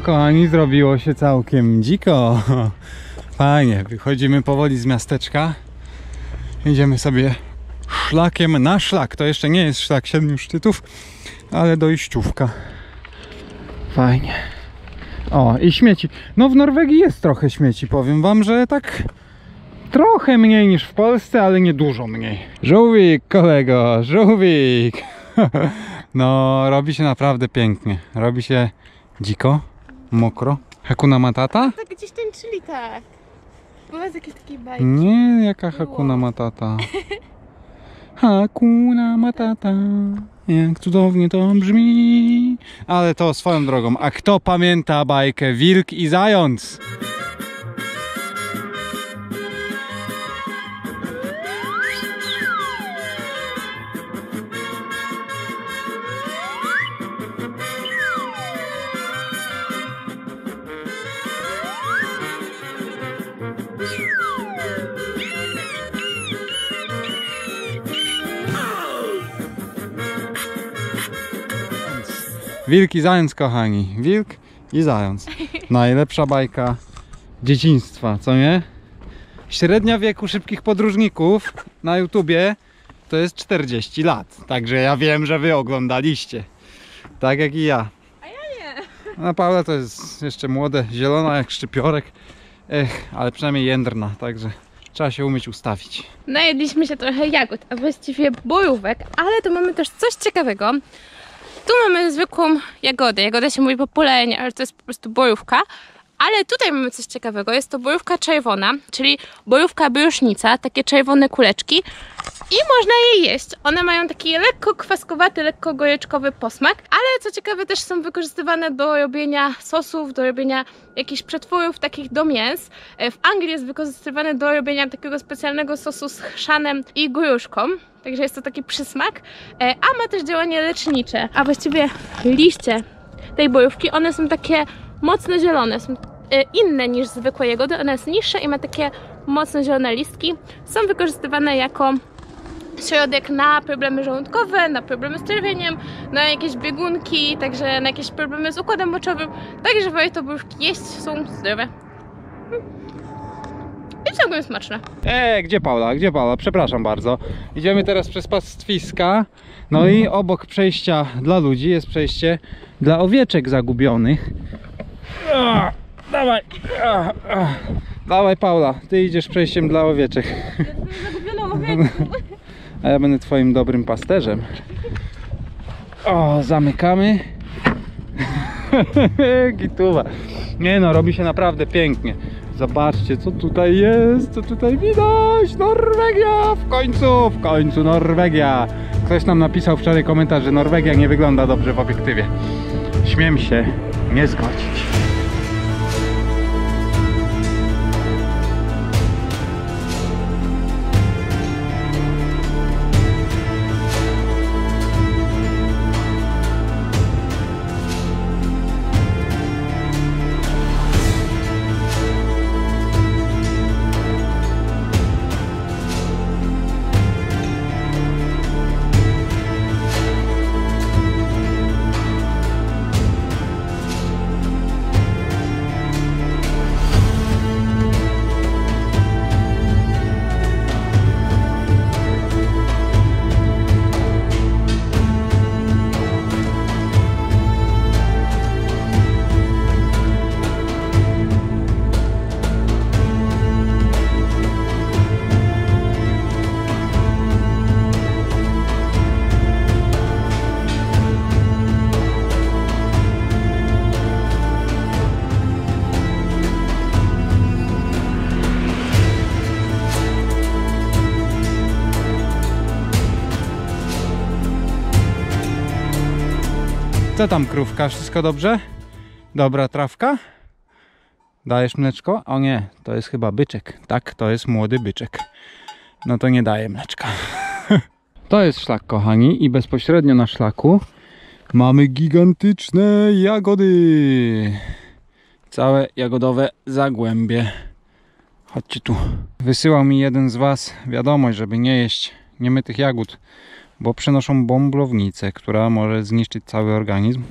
Kochani, zrobiło się całkiem dziko. Fajnie, wychodzimy powoli z miasteczka. Idziemy sobie szlakiem na szlak. To jeszcze nie jest szlak 7 szczytów, ale dojściówka. Fajnie. O, i śmieci. No, w Norwegii jest trochę śmieci, powiem wam, że tak trochę mniej niż w Polsce, ale nie dużo mniej. Żółwik, kolego, żółwik. No, robi się naprawdę pięknie. Robi się dziko. Mokro. Hakuna Matata? Tak, gdzieś tańczyli, tak. Była z jakiejś takiej bajki. Nie, jaka Hakuna Matata. Hakuna Matata. Jak cudownie to brzmi. Ale to swoją drogą. A kto pamięta bajkę Wilk i Zając? Wilk i zając, kochani. Wilk i zając. Najlepsza bajka dzieciństwa, co nie? Średnia wieku szybkich podróżników na YouTubie to jest 40 lat. Także ja wiem, że wy oglądaliście. Tak jak i ja. A ja nie. No, Paula to jest jeszcze młode, zielona jak szczypiorek. Ale przynajmniej jędrna, także trzeba się umieć ustawić. Najedliśmy się trochę jagód, a właściwie bojówek, ale tu mamy też coś ciekawego. Tu mamy zwykłą jagodę. Jagoda się mówi populenie, ale to jest po prostu bojówka. Ale tutaj mamy coś ciekawego. Jest to bojówka czerwona, czyli bojówka bojusznica, takie czerwone kuleczki. I można je jeść. One mają taki lekko kwaskowaty, lekko goryczkowy posmak. Ale co ciekawe też są wykorzystywane do robienia sosów, do robienia jakichś przetworów takich do mięs. W Anglii jest wykorzystywane do robienia takiego specjalnego sosu z chrzanem i gruszką. Także jest to taki przysmak. A ma też działanie lecznicze. A właściwie liście tej bojówki, one są takie mocno zielone, są inne niż zwykłe jagody, ona jest niższa i ma takie mocno zielone listki. Są wykorzystywane jako środek na problemy żołądkowe, na problemy z czerwieniem, na jakieś biegunki, także na jakieś problemy z układem moczowym. Także warto bojówki jeść, są zdrowe. I całkiem smaczne. Gdzie Paula? Gdzie Paula? Przepraszam bardzo. Idziemy teraz przez pastwiska. No i obok przejścia dla ludzi jest przejście dla owieczek zagubionych. Dawaj! Dawaj Paula, ty idziesz przejściem dla owieczek. Ja jestem zagubioną owieczką. A ja będę twoim dobrym pasterzem. O, zamykamy. Gituwa. Nie no, robi się naprawdę pięknie. Zobaczcie, co tutaj jest, co tutaj widać. Norwegia! W końcu Norwegia! Ktoś nam napisał wczoraj komentarz, że Norwegia nie wygląda dobrze w obiektywie. Śmiem się nie zgodzić. Co tam krówka? Wszystko dobrze? Dobra trawka? Dajesz mleczko? O nie, to jest chyba byczek. Tak, to jest młody byczek. No to nie daje mleczka. To jest szlak, kochani, i bezpośrednio na szlaku mamy gigantyczne jagody. Całe jagodowe zagłębie. Chodźcie tu. Wysyłał mi jeden z was wiadomość, żeby nie jeść niemytych jagód, bo przenoszą bąblownicę, która może zniszczyć cały organizm.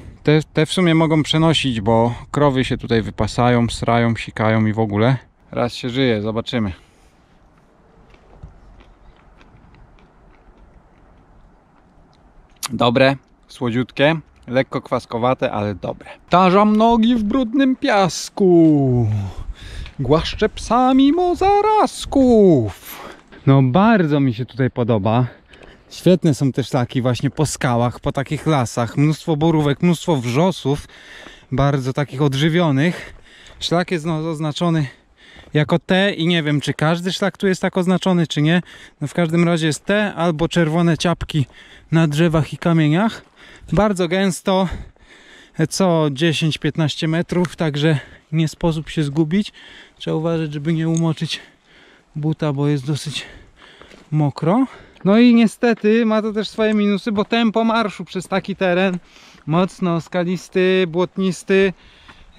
Te w sumie mogą przenosić, bo krowy się tutaj wypasają, srają, sikają i w ogóle. Raz się żyje, zobaczymy. Dobre, słodziutkie, lekko kwaskowate, ale dobre. Tarzam nogi w brudnym piasku, głaszczę psami mozarazków. No bardzo mi się tutaj podoba. Świetne są te szlaki właśnie po skałach, po takich lasach. Mnóstwo borówek, mnóstwo wrzosów, bardzo takich odżywionych. Szlak jest oznaczony jako T i nie wiem, czy każdy szlak tu jest tak oznaczony, czy nie. No w każdym razie jest T albo czerwone ciapki na drzewach i kamieniach. Bardzo gęsto, co 10-15 metrów, także nie sposób się zgubić. Trzeba uważać, żeby nie umoczyć buta, bo jest dosyć mokro. No i niestety ma to też swoje minusy, bo tempo marszu przez taki teren mocno skalisty, błotnisty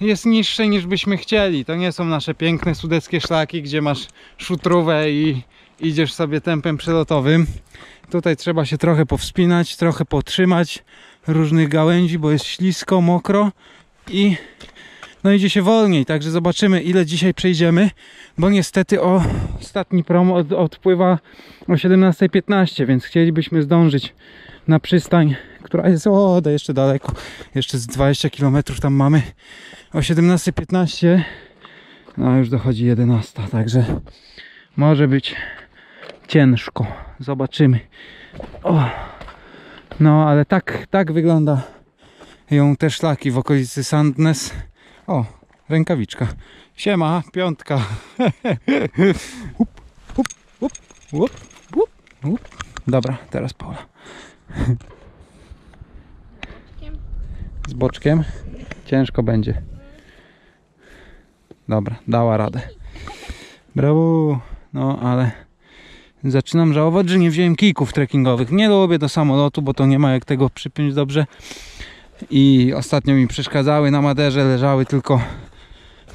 jest niższe niż byśmy chcieli. To nie są nasze piękne sudeckie szlaki, gdzie masz szutrówę i idziesz sobie tempem przelotowym. Tutaj trzeba się trochę powspinać, trochę potrzymać, różnych gałęzi, bo jest ślisko, mokro i no idzie się wolniej, także zobaczymy, ile dzisiaj przejdziemy, bo niestety ostatni prom odpływa o 17:15, więc chcielibyśmy zdążyć na przystań, która jest jeszcze daleko, jeszcze z 20 km tam mamy, o 17:15, no już dochodzi 11, także może być ciężko, zobaczymy. No ale tak wygląda ją te szlaki w okolicy Sandnes. Rękawiczka. Siema, piątka. Up, up, up, up, up, up. Dobra, teraz Paula. Z boczkiem. Ciężko będzie. Dobra, dała radę. Brawo. No, ale zaczynam żałować, że nie wziąłem kijków trekkingowych. Nie lubię do samolotu, bo to nie ma jak tego przypiąć dobrze. I ostatnio mi przeszkadzały, na maderze leżały tylko,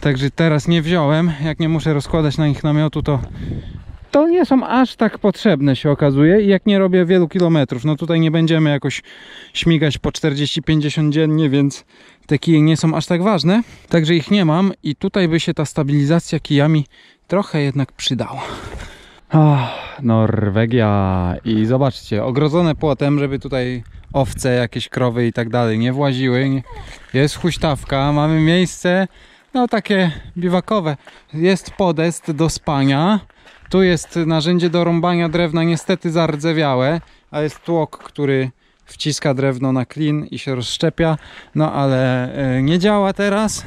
także teraz nie wziąłem. Jak nie muszę rozkładać na nich namiotu, to nie są aż tak potrzebne, się okazuje. I jak nie robię wielu kilometrów, no tutaj nie będziemy jakoś śmigać po 40-50 dziennie, więc te kije nie są aż tak ważne, także ich nie mam. I tutaj by się ta stabilizacja kijami trochę jednak przydała. Norwegia. I zobaczcie, ogrodzone płotem, żeby tutaj owce, jakieś krowy i tak dalej nie właziły. Jest huśtawka, mamy miejsce, no takie biwakowe. Jest podest do spania, tu jest narzędzie do rąbania drewna, niestety zardzewiałe, a jest tłok, który wciska drewno na klin i się rozszczepia, no ale nie działa teraz,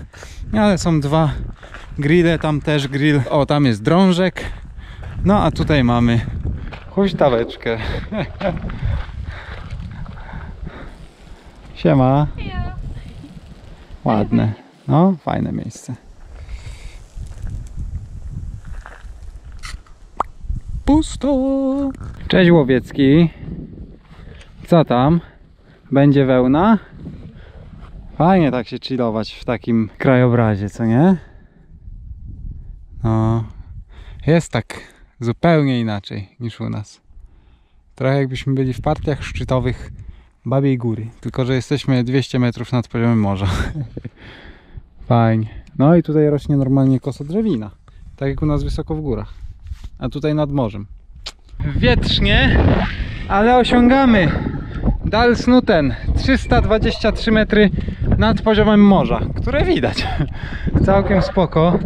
ale są dwa grille, tam też grill, tam jest drążek, no a tutaj mamy huśtaweczkę. Siema. Ładne. No, fajne miejsce. Pusto. Cześć łowiecki. Co tam? Będzie wełna? Fajnie tak się chillować w takim krajobrazie, co nie? No, jest tak zupełnie inaczej niż u nas. Trochę jakbyśmy byli w partiach szczytowych Babiej Góry, tylko że jesteśmy 200 metrów nad poziomem morza. Fajnie. No i tutaj rośnie normalnie kosodrewina, tak jak u nas wysoko w górach, a tutaj nad morzem. Wietrznie, ale osiągamy Dalsnuten, 323 metry nad poziomem morza, które widać. Całkiem spoko.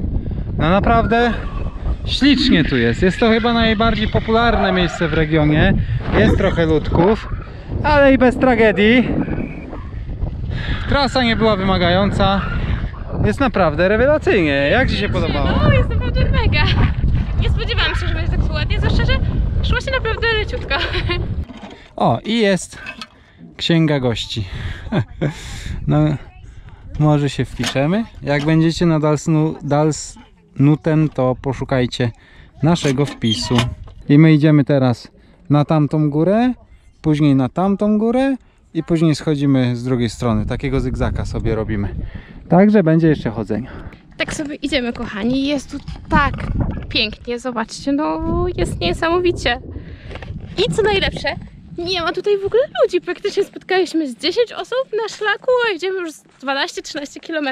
No naprawdę ślicznie tu jest. Jest to chyba najbardziej popularne miejsce w regionie. Jest trochę ludków, ale i bez tragedii. Trasa nie była wymagająca. Jest naprawdę rewelacyjnie. Jak Ci się podobało? No, jest naprawdę mega. Nie spodziewałam się, że będzie tak ładnie. Zwłaszcza, że szło się naprawdę leciutko. I jest księga gości. No, może się wpiszemy. Jak będziecie na Dalsnuten, to poszukajcie naszego wpisu. I my idziemy teraz na tamtą górę, później na tamtą górę i później schodzimy z drugiej strony. Takiego zygzaka sobie robimy. Także będzie jeszcze chodzenie. Tak sobie idziemy, kochani. Jest tu tak pięknie. Zobaczcie, no jest niesamowicie. I co najlepsze, nie ma tutaj w ogóle ludzi. Praktycznie spotkaliśmy z 10 osób na szlaku, a idziemy już z 12-13 km.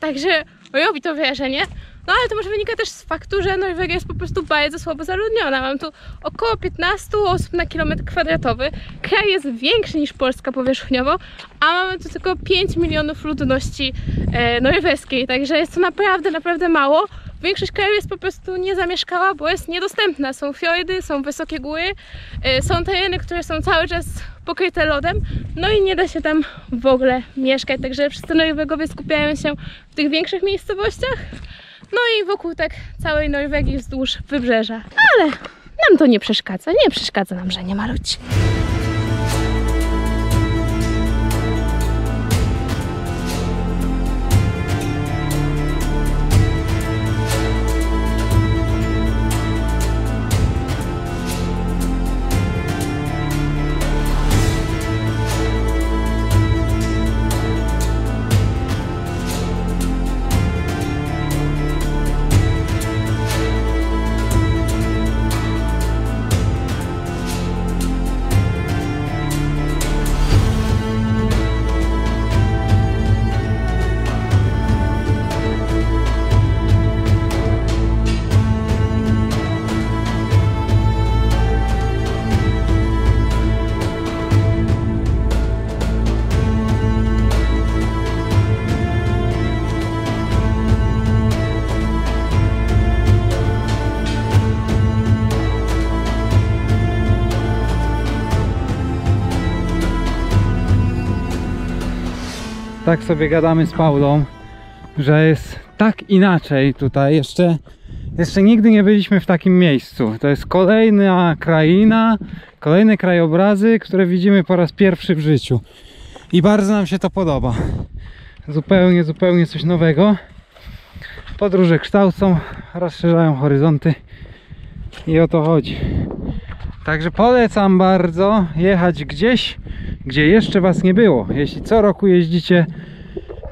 Także robi to wrażenie. No ale to może wynika też z faktu, że Norwegia jest po prostu bardzo słabo zaludniona. Mam tu około 15 osób na kilometr kwadratowy. Kraj jest większy niż Polska powierzchniowo, a mamy tu tylko 5 milionów ludności norweskiej. Także jest to naprawdę, naprawdę mało. Większość kraju jest po prostu niezamieszkała, bo jest niedostępna. Są fiordy, są wysokie góry, są tereny, które są cały czas pokryte lodem, no i nie da się tam w ogóle mieszkać. Także wszyscy Norwegowie skupiają się w tych większych miejscowościach. No i wokół tak całej Norwegii wzdłuż wybrzeża. Ale nam to nie przeszkadza. Nie przeszkadza nam, że nie ma ludzi. tak sobie gadamy z Paulą, że jest tak inaczej tutaj. Jeszcze nigdy nie byliśmy w takim miejscu. To jest kolejna kraina, kolejne krajobrazy, które widzimy po raz pierwszy w życiu. I bardzo nam się to podoba. Zupełnie coś nowego. Podróże kształcą, rozszerzają horyzonty i o to chodzi. Także polecam bardzo jechać gdzieś, gdzie jeszcze was nie było. Jeśli co roku jeździcie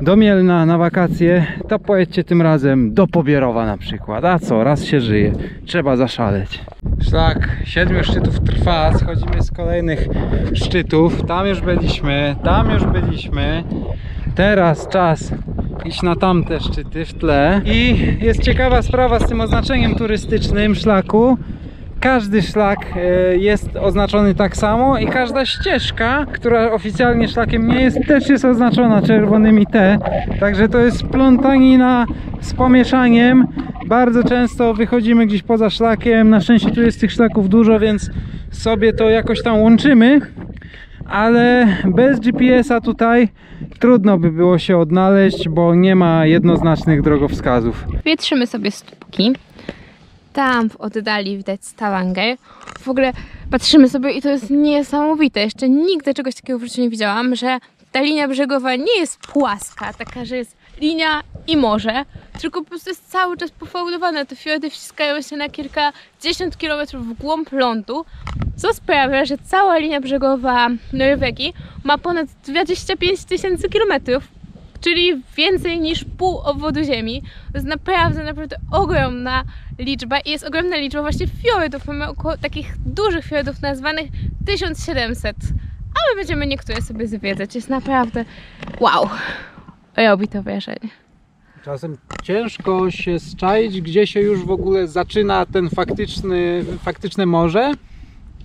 do Mielna na wakacje, to pojedźcie tym razem do Pobierowa na przykład. A co, raz się żyje, trzeba zaszaleć. Szlak Siedmiu Szczytów trwa, schodzimy z kolejnych szczytów. Tam już byliśmy. Teraz czas iść na tamte szczyty w tle. I jest ciekawa sprawa z tym oznaczeniem turystycznym szlaku. Każdy szlak jest oznaczony tak samo i każda ścieżka, która oficjalnie szlakiem nie jest, też jest oznaczona czerwonymi T. Także to jest plątanina z pomieszaniem. Bardzo często wychodzimy gdzieś poza szlakiem. Na szczęście tu jest tych szlaków dużo, więc sobie to jakoś tam łączymy. Ale bez GPS-a tutaj trudno by było się odnaleźć, bo nie ma jednoznacznych drogowskazów. Wietrzymy sobie stópki. Tam w oddali widać Stavanger. W ogóle patrzymy sobie i to jest niesamowite. Jeszcze nigdy czegoś takiego w życiu nie widziałam, że ta linia brzegowa nie jest płaska, taka, że jest linia i morze, tylko po prostu jest cały czas pofałdowane. Te fiordy wciskają się na kilkadziesiąt kilometrów w głąb lądu, co sprawia, że cała linia brzegowa Norwegii ma ponad 25 000 kilometrów, czyli więcej niż pół obwodu ziemi. To jest naprawdę ogromna liczba i jest ogromna liczba właśnie fiordów. Mamy około takich dużych fiordów nazwanych 1700, a my będziemy niektóre sobie zwiedzać. Jest naprawdę wow, robi to wrażenie. Czasem ciężko się zczaić, gdzie się już w ogóle zaczyna ten faktyczne morze,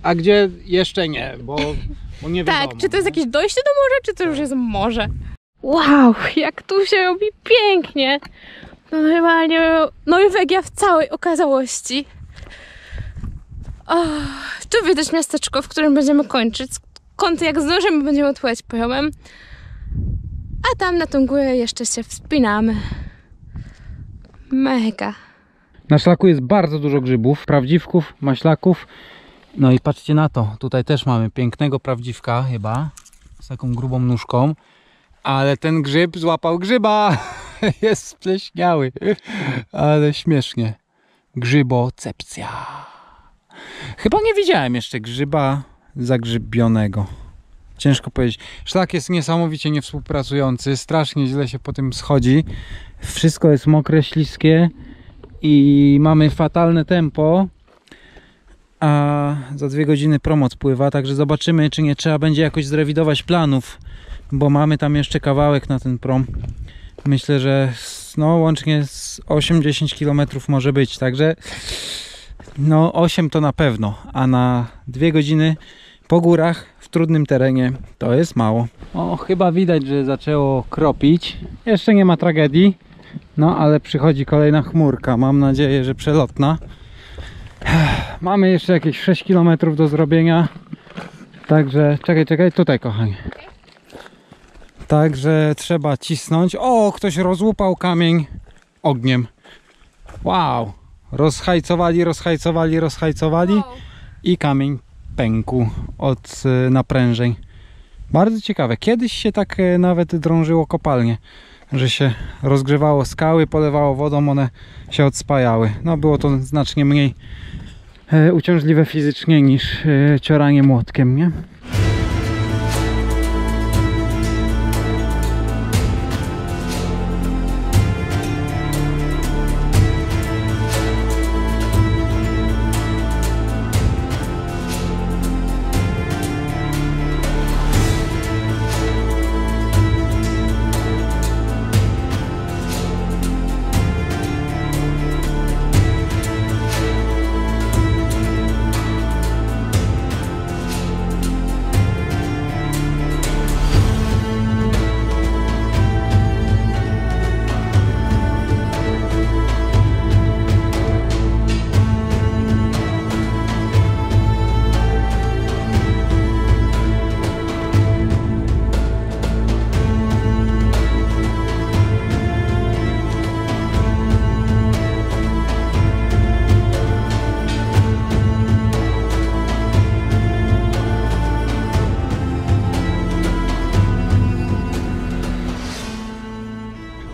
a gdzie jeszcze nie, bo nie wiadomo. Tak, czy to jest jakieś dojście do morza, czy to już jest morze? Wow, jak tu się robi pięknie! No normalnie Norwegia w całej okazałości. Tu widać miasteczko, w którym będziemy kończyć. Kąty jak zdążymy, będziemy odpływać poziomem. A tam na tą górę jeszcze się wspinamy. Mega. Na szlaku jest bardzo dużo grzybów, prawdziwków, maślaków. No i patrzcie na to, tutaj też mamy pięknego prawdziwka chyba, z taką grubą nóżką. Ale ten grzyb złapał grzyba. Jest spleśniały. Ale śmiesznie. Grzybocepcja. Chyba nie widziałem jeszcze grzyba zagrzybionego. Ciężko powiedzieć. Szlak jest niesamowicie niewspółpracujący. Strasznie źle się po tym schodzi. Wszystko jest mokre, śliskie. I mamy fatalne tempo. A za 2 godziny prom odpływa. Także zobaczymy, czy nie trzeba będzie jakoś zrewidować planów. Bo mamy tam jeszcze kawałek na ten prom. Myślę, że no, łącznie z 8-10 km może być. Także no 8 to na pewno. A na 2 godziny po górach w trudnym terenie to jest mało. O, chyba widać, że zaczęło kropić. Jeszcze nie ma tragedii. No ale przychodzi kolejna chmurka. Mam nadzieję, że przelotna. Mamy jeszcze jakieś 6 km do zrobienia. Także czekaj. Tutaj, kochanie. Także trzeba cisnąć. O, ktoś rozłupał kamień ogniem. Wow. Rozhajcowali wow. I kamień pękł od naprężeń. Bardzo ciekawe. Kiedyś się tak nawet drążyło kopalnie, że się rozgrzewało skały, polewało wodą, one się odspajały. No było to znacznie mniej uciążliwe fizycznie niż cioranie młotkiem, nie?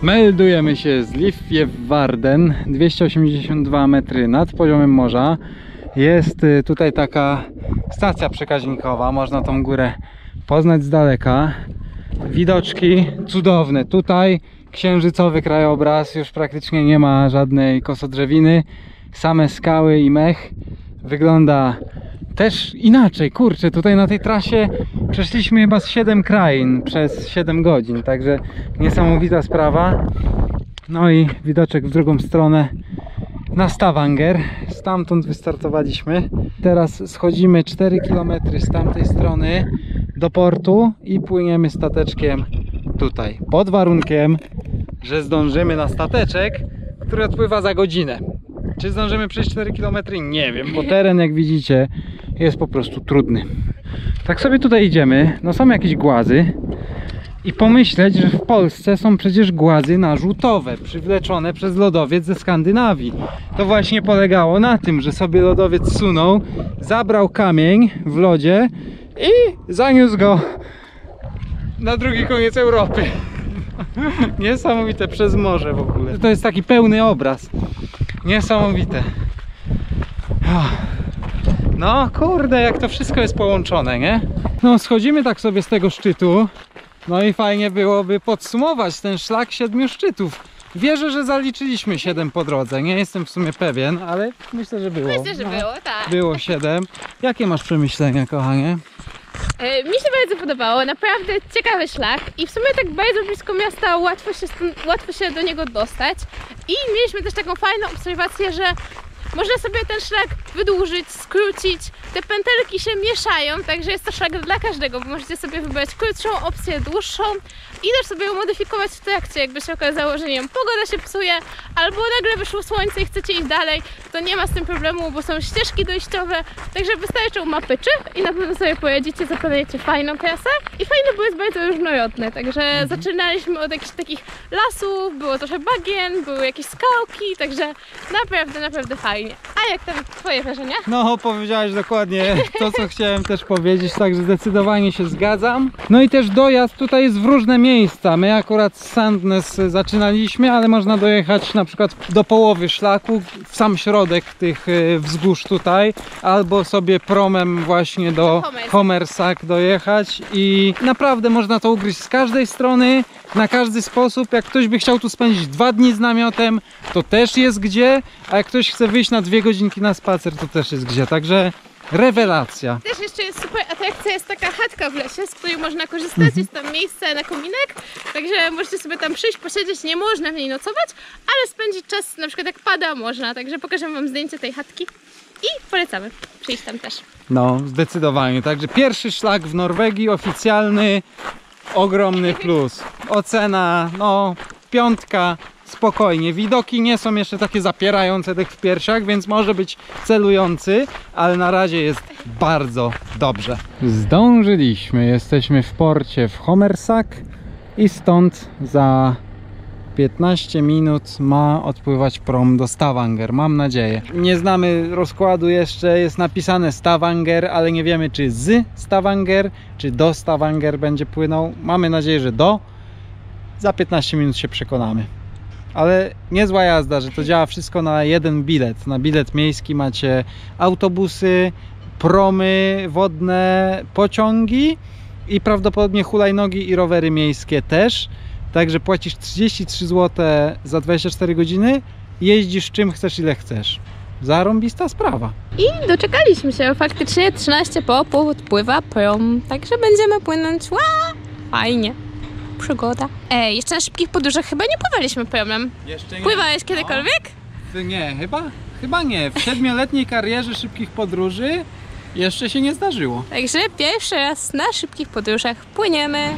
Meldujemy się z Liffie Warden, 282 metry nad poziomem morza. Jest tutaj taka stacja przekaźnikowa, można tą górę poznać z daleka. Widoczki cudowne, tutaj księżycowy krajobraz, już praktycznie nie ma żadnej kosodrzewiny, same skały i mech. Wygląda też inaczej, kurczę, tutaj na tej trasie przeszliśmy chyba z 7 krain przez 7 godzin, także niesamowita sprawa. No i widoczek w drugą stronę na Stavanger, stamtąd wystartowaliśmy. Teraz schodzimy 4 km z tamtej strony do portu i płyniemy stateczkiem tutaj, pod warunkiem, że zdążymy na stateczek, który odpływa za godzinę. Czy zdążymy przejść 4 km? Nie wiem, bo teren, jak widzicie, jest po prostu trudny. Tak sobie tutaj idziemy, no są jakieś głazy i pomyśleć, że w Polsce są przecież głazy narzutowe, przywleczone przez lodowiec ze Skandynawii. To właśnie polegało na tym, że sobie lodowiec sunął, zabrał kamień w lodzie i zaniósł go na drugi koniec Europy. Niesamowite, przez morze w ogóle. To jest taki pełny obraz. Niesamowite. No kurde, jak to wszystko jest połączone, nie? No schodzimy tak sobie z tego szczytu. No i fajnie byłoby podsumować ten szlak 7 szczytów. Wierzę, że zaliczyliśmy 7 po drodze. Nie jestem w sumie pewien, ale myślę, że było. Myślę, że było, tak. Było 7. Jakie masz przemyślenia, kochanie? Mi się bardzo podobało, naprawdę ciekawy szlak i w sumie tak bardzo blisko miasta, łatwo się do niego dostać. I mieliśmy też taką fajną obserwację, że można sobie ten szlak wydłużyć, skrócić, te pętelki się mieszają, także jest to szlak dla każdego, bo możecie sobie wybrać krótszą opcję, dłuższą i też sobie ją modyfikować w trakcie, jakby się okazało, że nie wiem, pogoda się psuje albo nagle wyszło słońce i chcecie iść dalej, to nie ma z tym problemu, bo są ścieżki dojściowe, także wystarczą mapyczy i na pewno sobie pojedziecie, zaplanujecie fajną trasę i fajne, bo jest bardzo różnorodne, także zaczynaliśmy od jakichś takich lasów, było trochę bagien, były jakieś skałki, także naprawdę, naprawdę fajnie. A jak tam twoje wrażenia? No, powiedziałaś dokładnie to, co chciałem też powiedzieć, także zdecydowanie się zgadzam. No i też dojazd tutaj jest w różne miejsca. My akurat z Sandnes zaczynaliśmy, ale można dojechać na przykład do połowy szlaku, w sam środek tych wzgórz tutaj, albo sobie promem właśnie do Hommersåk dojechać i naprawdę można to ugryźć z każdej strony, na każdy sposób. Jak ktoś by chciał tu spędzić 2 dni z namiotem, to też jest gdzie, a jak ktoś chce wyjść na 2 godzinki na spacer, to też jest gdzie, także rewelacja. Też jeszcze jest super atrakcja, jest taka chatka w lesie, z której można korzystać, jest tam miejsce na kominek, także możecie sobie tam przyjść, posiedzieć, nie można w niej nocować, ale spędzić czas, na przykład jak pada, można, także pokażę wam zdjęcie tej chatki i polecamy przyjść tam też. No, zdecydowanie, także pierwszy szlak w Norwegii, oficjalny, ogromny plus. Ocena, no, 5. Spokojnie, widoki nie są jeszcze takie zapierające dech w piersiach, więc może być celujący, ale na razie jest bardzo dobrze. Zdążyliśmy, jesteśmy w porcie w Hommersåk i stąd za 15 minut ma odpływać prom do Stavanger, mam nadzieję. Nie znamy rozkładu jeszcze, jest napisane Stavanger, ale nie wiemy, czy z Stavanger, czy do Stavanger będzie płynął. Mamy nadzieję, że do. Za 15 minut się przekonamy. Ale niezła jazda, że to działa wszystko na jeden bilet. Na bilet miejski macie autobusy, promy wodne, pociągi i prawdopodobnie hulajnogi i rowery miejskie też. Także płacisz 33 zł za 24 godziny, jeździsz czym chcesz, ile chcesz. Zarąbista sprawa. I doczekaliśmy się, faktycznie 13 po odpływa prom, także będziemy płynąć. Ła! Fajnie. Przygoda. Jeszcze na szybkich podróżach chyba nie pływaliśmy promem. Jeszcze nie. Pływałeś kiedykolwiek? No. Nie, chyba nie. W 7-letniej karierze szybkich podróży jeszcze się nie zdarzyło. Także pierwszy raz na szybkich podróżach płyniemy.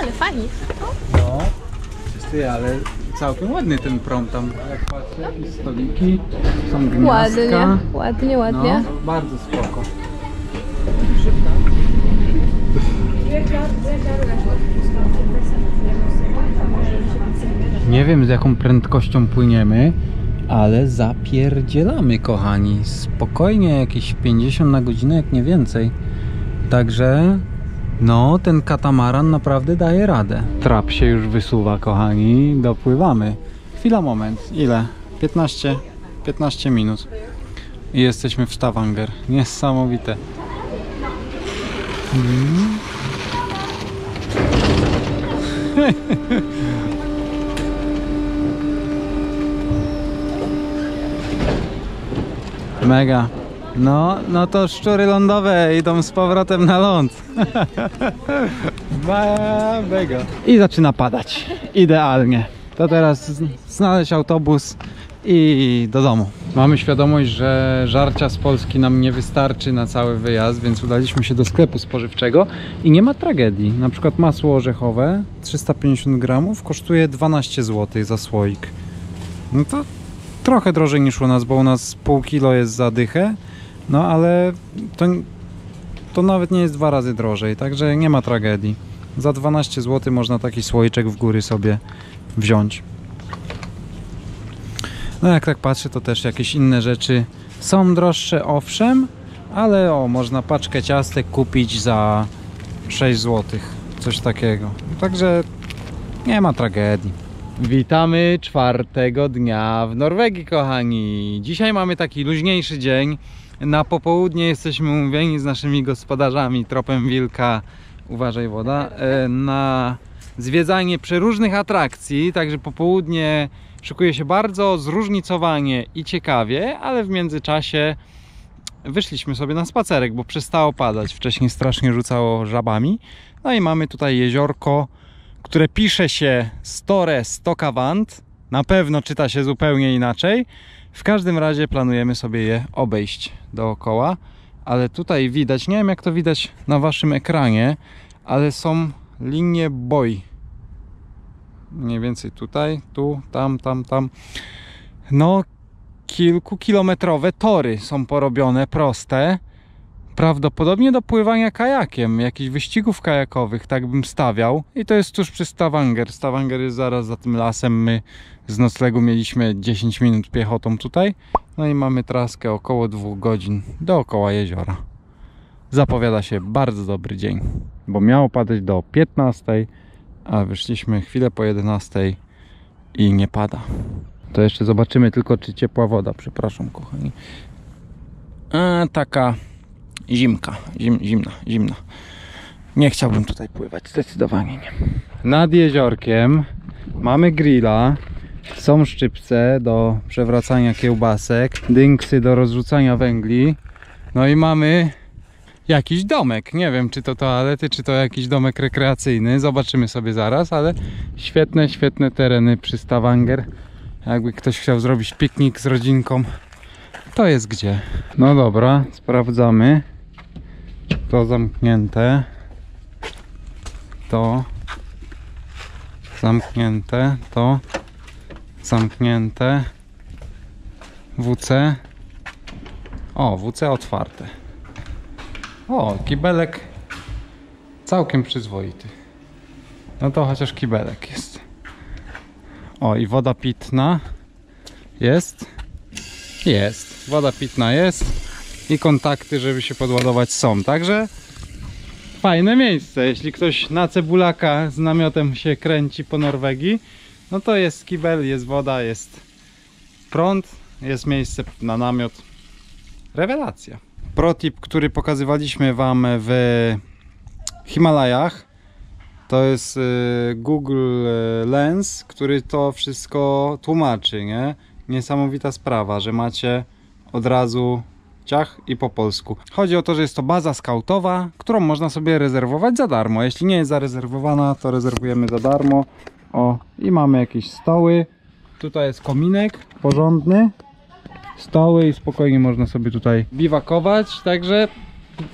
Ale fajnie. No, ty, ale całkiem ładny ten prom tam. Jak patrzę, stoliki, są gniazdka. Ładnie, ładnie, ładnie. No, bardzo spoko. Nie wiem, z jaką prędkością płyniemy, ale zapierdzielamy, kochani. Spokojnie jakieś 50 na godzinę, jak nie więcej. Także no, ten katamaran naprawdę daje radę. Trap się już wysuwa, kochani. Dopływamy. Chwila, moment. Ile? 15 minut. I jesteśmy w Stavanger. Niesamowite. Mega. No to szczury lądowe idą z powrotem na ląd. Mega. I zaczyna padać. Idealnie. To teraz znaleźć autobus i do domu. Mamy świadomość, że żarcia z Polski nam nie wystarczy na cały wyjazd, więc udaliśmy się do sklepu spożywczego i nie ma tragedii. Na przykład masło orzechowe 350 gramów kosztuje 12 zł za słoik. No to trochę drożej niż u nas, bo u nas pół kilo jest za dychę, no ale to nawet nie jest dwa razy drożej, także nie ma tragedii. Za 12 zł można taki słoiczek w góry sobie wziąć. No jak tak patrzę, to też jakieś inne rzeczy są droższe, owszem, ale o, można paczkę ciastek kupić za 6 zł, coś takiego. Także nie ma tragedii. Witamy czwartego dnia w Norwegii, kochani. Dzisiaj mamy taki luźniejszy dzień. Na popołudnie jesteśmy umówieni z naszymi gospodarzami Tropem Wilka, uważaj woda, na zwiedzanie przeróżnych atrakcji, także popołudnie szykuje się bardzo zróżnicowanie i ciekawie, ale w międzyczasie wyszliśmy sobie na spacerek, bo przestało padać. Wcześniej strasznie rzucało żabami. No i mamy tutaj jeziorko, które pisze się Store Stokawand. Na pewno czyta się zupełnie inaczej. W każdym razie planujemy sobie je obejść dookoła. Ale tutaj widać, nie wiem jak to widać na waszym ekranie, ale są linie boi. Mniej więcej tutaj, tu, tam. No, kilkukilometrowe tory są porobione, proste. Prawdopodobnie do pływania kajakiem, jakichś wyścigów kajakowych, tak bym stawiał. I to jest tuż przy Stavanger. Stavanger jest zaraz za tym lasem. My z noclegu mieliśmy 10 minut piechotą tutaj. No i mamy traskę około 2 godzin dookoła jeziora. Zapowiada się bardzo dobry dzień, bo miało padać do 15, a wyszliśmy chwilę po 11 i nie pada. To jeszcze zobaczymy tylko, czy ciepła woda, przepraszam, kochani. A taka zimka, zimna. Nie chciałbym tutaj pływać, zdecydowanie nie. Nad jeziorkiem mamy grilla, są szczypce do przewracania kiełbasek, dynksy do rozrzucania węgli, no i mamy jakiś domek, nie wiem czy to toalety, czy to jakiś domek rekreacyjny, zobaczymy sobie zaraz, ale świetne tereny przy Stavanger. Jakby ktoś chciał zrobić piknik z rodzinką, to jest gdzie. No dobra, sprawdzamy. To zamknięte. To zamknięte. To zamknięte. WC. O, WC otwarte. O, kibelek całkiem przyzwoity. No to chociaż kibelek jest. O, i woda pitna jest. Jest, woda pitna jest i kontakty, żeby się podładować, są, także fajne miejsce. Jeśli ktoś na cebulaka z namiotem się kręci po Norwegii, no to jest kibel, jest woda, jest prąd, jest miejsce na namiot. Rewelacja. Protip, który pokazywaliśmy wam w Himalajach, to jest Google Lens, który to wszystko tłumaczy, nie? Niesamowita sprawa, że macie od razu ciach i po polsku. Chodzi o to, że jest to baza skautowa, którą można sobie rezerwować za darmo. Jeśli nie jest zarezerwowana, to rezerwujemy za darmo. O, i mamy jakieś stoły. Tutaj jest kominek porządny. Stoły i spokojnie można sobie tutaj biwakować. Także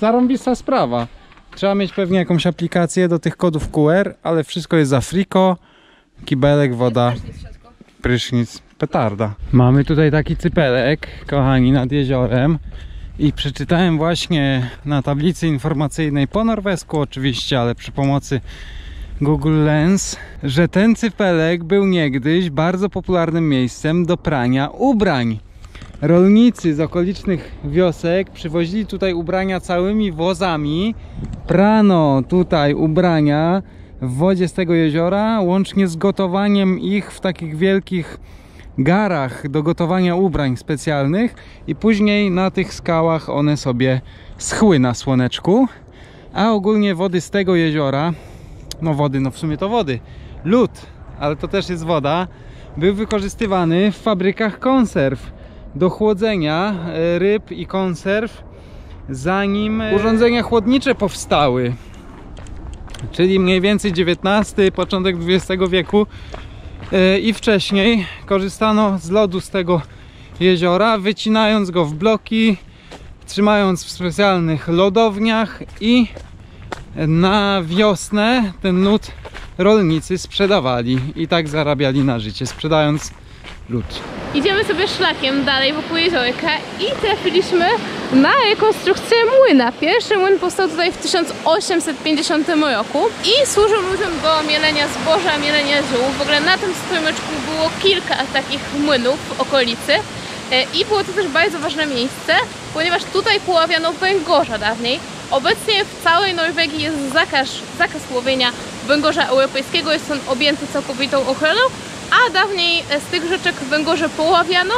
zarąbista sprawa. Trzeba mieć pewnie jakąś aplikację do tych kodów QR, ale wszystko jest za friko. Kibelek, woda, prysznic. Petarda. Mamy tutaj taki cypelek, kochani, nad jeziorem. I przeczytałem właśnie na tablicy informacyjnej, po norwesku oczywiście, ale przy pomocy Google Lens, że ten cypelek był niegdyś bardzo popularnym miejscem do prania ubrań. Rolnicy z okolicznych wiosek przywozili tutaj ubrania całymi wozami. Prano tutaj ubrania w wodzie z tego jeziora, łącznie z gotowaniem ich w takich wielkich garach do gotowania ubrań specjalnych, i później na tych skałach one sobie schły na słoneczku. A ogólnie wody z tego jeziora, w sumie to wody, lód, ale to też jest woda, był wykorzystywany w fabrykach konserw do chłodzenia ryb i konserw, zanim urządzenia chłodnicze powstały, czyli mniej więcej XIX, początek XX wieku. I wcześniej korzystano z lodu z tego jeziora, wycinając go w bloki, trzymając w specjalnych lodowniach, i na wiosnę ten lód rolnicy sprzedawali i tak zarabiali na życie, sprzedając lód. Idziemy sobie szlakiem dalej wokół jeziorka i trafiliśmy na rekonstrukcję młyna. Pierwszy młyn powstał tutaj w 1850 roku i służył ludziom do mielenia zboża, mielenia ziół. W ogóle na tym strumyczku było kilka takich młynów w okolicy i było to też bardzo ważne miejsce, ponieważ tutaj poławiano węgorza dawniej. Obecnie w całej Norwegii jest zakaz łowienia węgorza europejskiego, jest on objęty całkowitą ochroną. A dawniej z tych rzeczek węgorze poławiano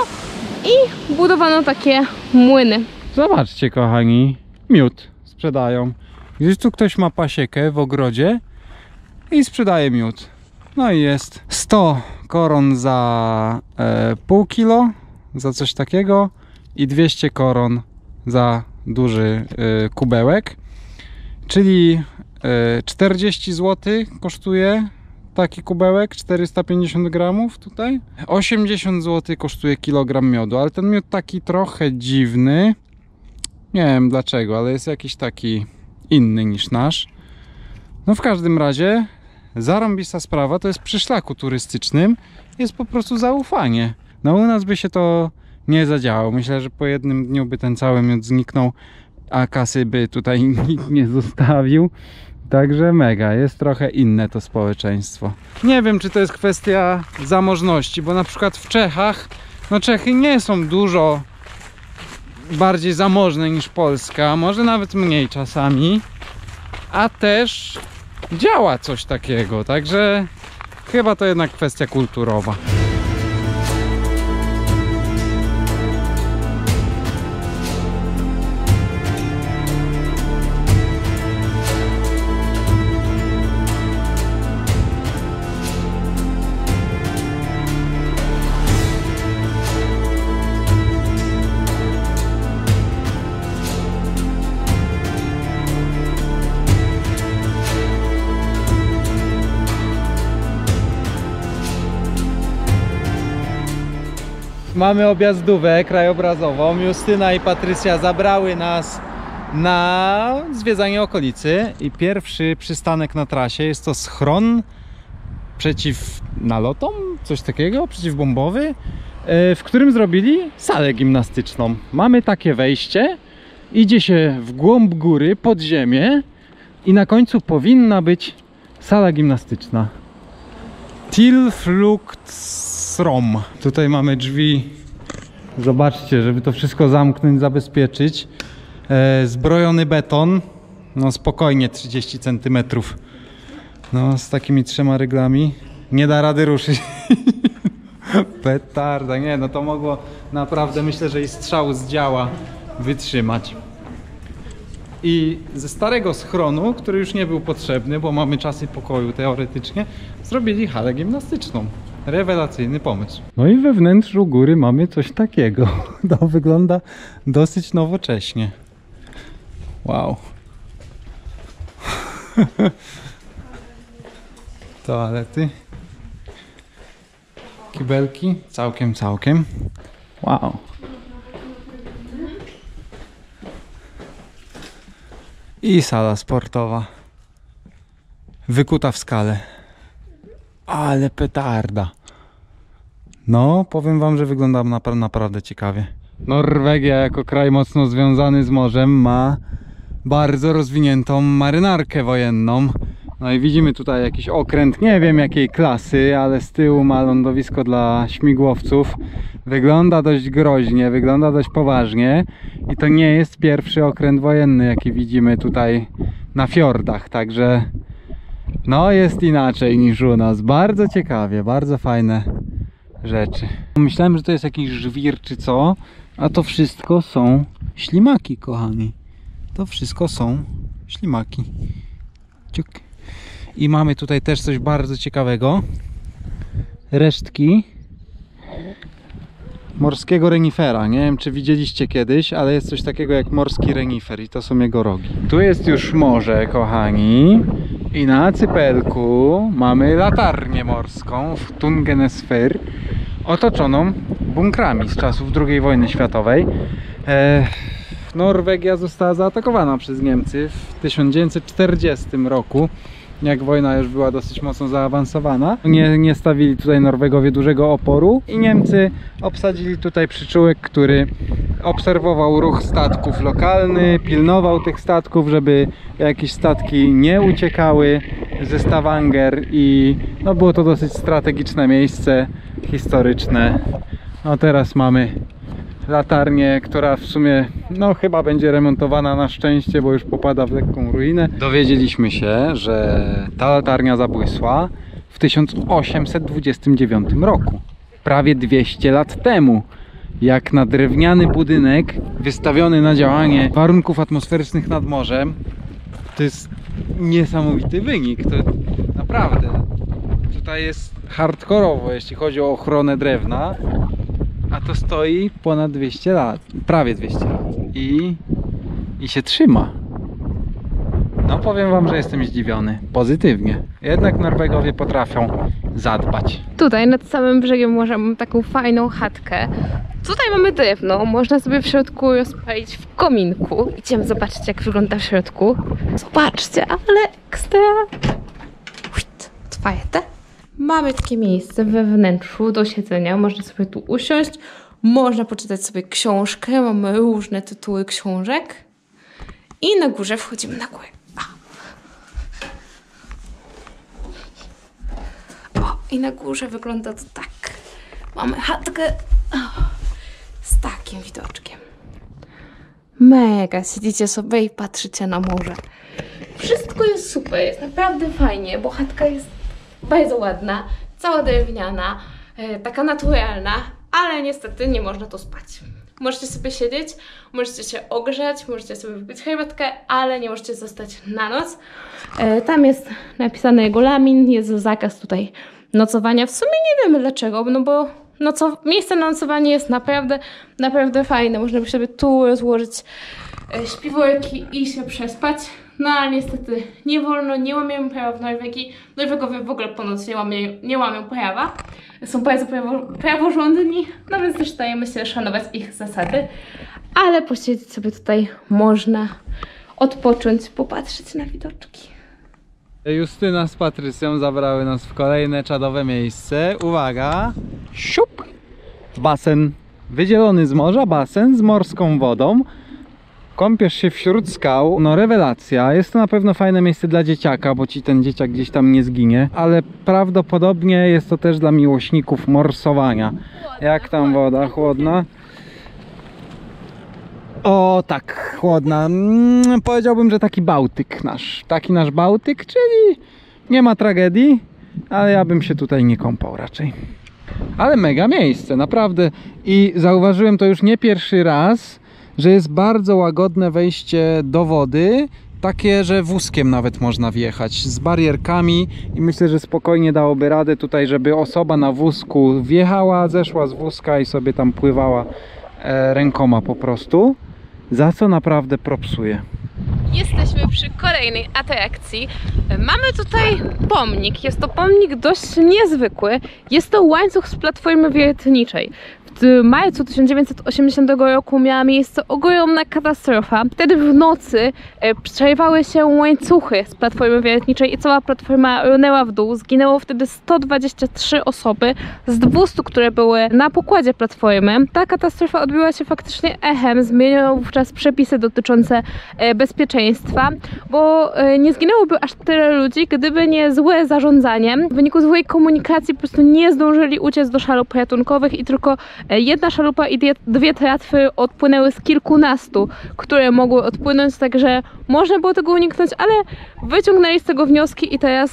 i budowano takie młyny. Zobaczcie, kochani, miód sprzedają. Gdzieś tu ktoś ma pasiekę w ogrodzie i sprzedaje miód. No i jest 100 koron za pół kilo, za coś takiego, i 200 koron za duży kubełek. Czyli 40 zł kosztuje taki kubełek, 450 gramów tutaj. 80 zł kosztuje kilogram miodu, ale ten miód taki trochę dziwny. Nie wiem dlaczego, ale jest jakiś taki inny niż nasz. No w każdym razie zarąbista sprawa, to jest przy szlaku turystycznym. Jest po prostu zaufanie. No u nas by się to nie zadziało. Myślę, że po jednym dniu by ten cały miód zniknął, a kasy by tutaj nikt nie zostawił. Także mega, jest trochę inne to społeczeństwo. Nie wiem, czy to jest kwestia zamożności, bo na przykład w Czechach, no Czechy nie są dużo bardziej zamożne niż Polska, może nawet mniej czasami, a też działa coś takiego, także chyba to jednak kwestia kulturowa. Mamy objazdówkę krajobrazową. Justyna i Patrycja zabrały nas na zwiedzanie okolicy i pierwszy przystanek na trasie jest to schron przeciw nalotom, coś takiego, przeciwbombowy, w którym zrobili salę gimnastyczną. Mamy takie wejście, idzie się w głąb góry, pod ziemię, i na końcu powinna być sala gimnastyczna. Tilfluktsrom. Tutaj mamy drzwi. Zobaczcie, żeby to wszystko zamknąć, zabezpieczyć. Zbrojony beton. No spokojnie 30 cm. No z takimi 3 ryglami nie da rady ruszyć. Petarda. Nie, no to mogło naprawdę, myślę, że i strzał z działa wytrzymać. I ze starego schronu, który już nie był potrzebny, bo mamy czasy pokoju teoretycznie, zrobili halę gimnastyczną. Rewelacyjny pomysł. No i we wnętrzu góry mamy coś takiego. To wygląda dosyć nowocześnie. Wow. Toalety. Kibelki. Całkiem. Wow. I sala sportowa wykuta w skale, ale petarda. No powiem wam, że wygląda naprawdę ciekawie. Norwegia jako kraj mocno związany z morzem ma bardzo rozwiniętą marynarkę wojenną. No i widzimy tutaj jakiś okręt, nie wiem jakiej klasy, ale z tyłu ma lądowisko dla śmigłowców. Wygląda dość groźnie, wygląda dość poważnie i to nie jest pierwszy okręt wojenny, jaki widzimy tutaj na fiordach, także no jest inaczej niż u nas. Bardzo ciekawie, bardzo fajne rzeczy. Myślałem, że to jest jakiś żwir czy co, a to wszystko są ślimaki, kochani. To wszystko są ślimaki. Ciuk. I mamy tutaj też coś bardzo ciekawego. Resztki morskiego renifera. Nie wiem, czy widzieliście kiedyś, ale jest coś takiego jak morski renifer i to są jego rogi. Tu jest już morze, kochani. I na cypelku mamy latarnię morską w Tungenesfer, otoczoną bunkrami z czasów II wojny światowej. Norwegia została zaatakowana przez Niemcy w 1940 roku, jak wojna już była dosyć mocno zaawansowana. Nie stawili tutaj Norwegowie dużego oporu i Niemcy obsadzili tutaj przyczółek, który obserwował ruch statków lokalny, pilnował tych statków, żeby jakieś statki nie uciekały ze Stavanger i no było to dosyć strategiczne miejsce, historyczne. No teraz mamy latarnię, która w sumie no chyba będzie remontowana na szczęście, bo już popada w lekką ruinę. Dowiedzieliśmy się, że ta latarnia zabłysła w 1829 roku, prawie 200 lat temu, jak na drewniany budynek wystawiony na działanie warunków atmosferycznych nad morzem. To jest niesamowity wynik, to naprawdę tutaj jest hardkorowo, jeśli chodzi o ochronę drewna. A to stoi ponad 200 lat, prawie 200 lat i się trzyma. No powiem wam, że jestem zdziwiony, pozytywnie. Jednak Norwegowie potrafią zadbać. Tutaj nad samym brzegiem morza mam taką fajną chatkę. Tutaj mamy drewno, można sobie w środku rozpalić w kominku. Idziemy zobaczyć, jak wygląda w środku. Zobaczcie, ale ekstra. Otwarte. Mamy takie miejsce we wnętrzu do siedzenia, można sobie tu usiąść, można poczytać sobie książkę, mamy różne tytuły książek i na górze wchodzimy na górę. O, i na górze wygląda to tak. Mamy chatkę z takim widoczkiem. Mega, siedzicie sobie i patrzycie na morze. Wszystko jest super, jest naprawdę fajnie, bo chatka jest bardzo ładna, cała drewniana, taka naturalna, ale niestety nie można tu spać. Możecie sobie siedzieć, możecie się ogrzać, możecie sobie wypić herbatkę, ale nie możecie zostać na noc. Tam jest napisany regulamin, jest zakaz tutaj nocowania. W sumie nie wiemy dlaczego, no bo miejsce na nocowanie jest naprawdę, naprawdę fajne. Można by sobie tu rozłożyć śpiworki i się przespać. No ale niestety nie wolno, nie łamią prawa w Norwegii. Norwegowie w ogóle ponoć nie łamią prawa. Są bardzo praworządni, no więc też dajemy się szanować ich zasady. Ale posiedzieć sobie tutaj można, odpocząć, popatrzeć na widoczki. Justyna z Patrycją zabrały nas w kolejne czadowe miejsce. Uwaga! Siup! Basen wydzielony z morza, basen z morską wodą. Kąpiesz się wśród skał, no rewelacja, jest to na pewno fajne miejsce dla dzieciaka, bo ci ten dzieciak gdzieś tam nie zginie, ale prawdopodobnie jest to też dla miłośników morsowania. Jak tam woda? Chłodna? O tak, chłodna. Powiedziałbym, że taki Bałtyk nasz. Taki nasz Bałtyk, czyli nie ma tragedii, ale ja bym się tutaj nie kąpał raczej. Ale mega miejsce, naprawdę. I zauważyłem to już nie pierwszy raz, że jest bardzo łagodne wejście do wody, takie, że wózkiem nawet można wjechać, z barierkami i myślę, że spokojnie dałoby radę tutaj, żeby osoba na wózku wjechała, zeszła z wózka i sobie tam pływała rękoma po prostu, za co naprawdę propsuję. Jesteśmy przy kolejnej atrakcji. Mamy tutaj pomnik, jest to pomnik dość niezwykły, jest to łańcuch z platformy wiertniczej. W W majcu 1980 roku miała miejsce ogromna katastrofa. Wtedy w nocy przerwały się łańcuchy z platformy wiertniczej i cała platforma runęła w dół. Zginęło wtedy 123 osoby z 200, które były na pokładzie platformy. Ta katastrofa odbiła się faktycznie echem. Zmieniono wówczas przepisy dotyczące bezpieczeństwa, bo nie zginęłoby aż tyle ludzi, gdyby nie złe zarządzanie. W wyniku złej komunikacji po prostu nie zdążyli uciec do szalup ratunkowych i tylko jedna szalupa i dwie tratwy odpłynęły z kilkunastu, które mogły odpłynąć, także można było tego uniknąć, ale wyciągnęli z tego wnioski i teraz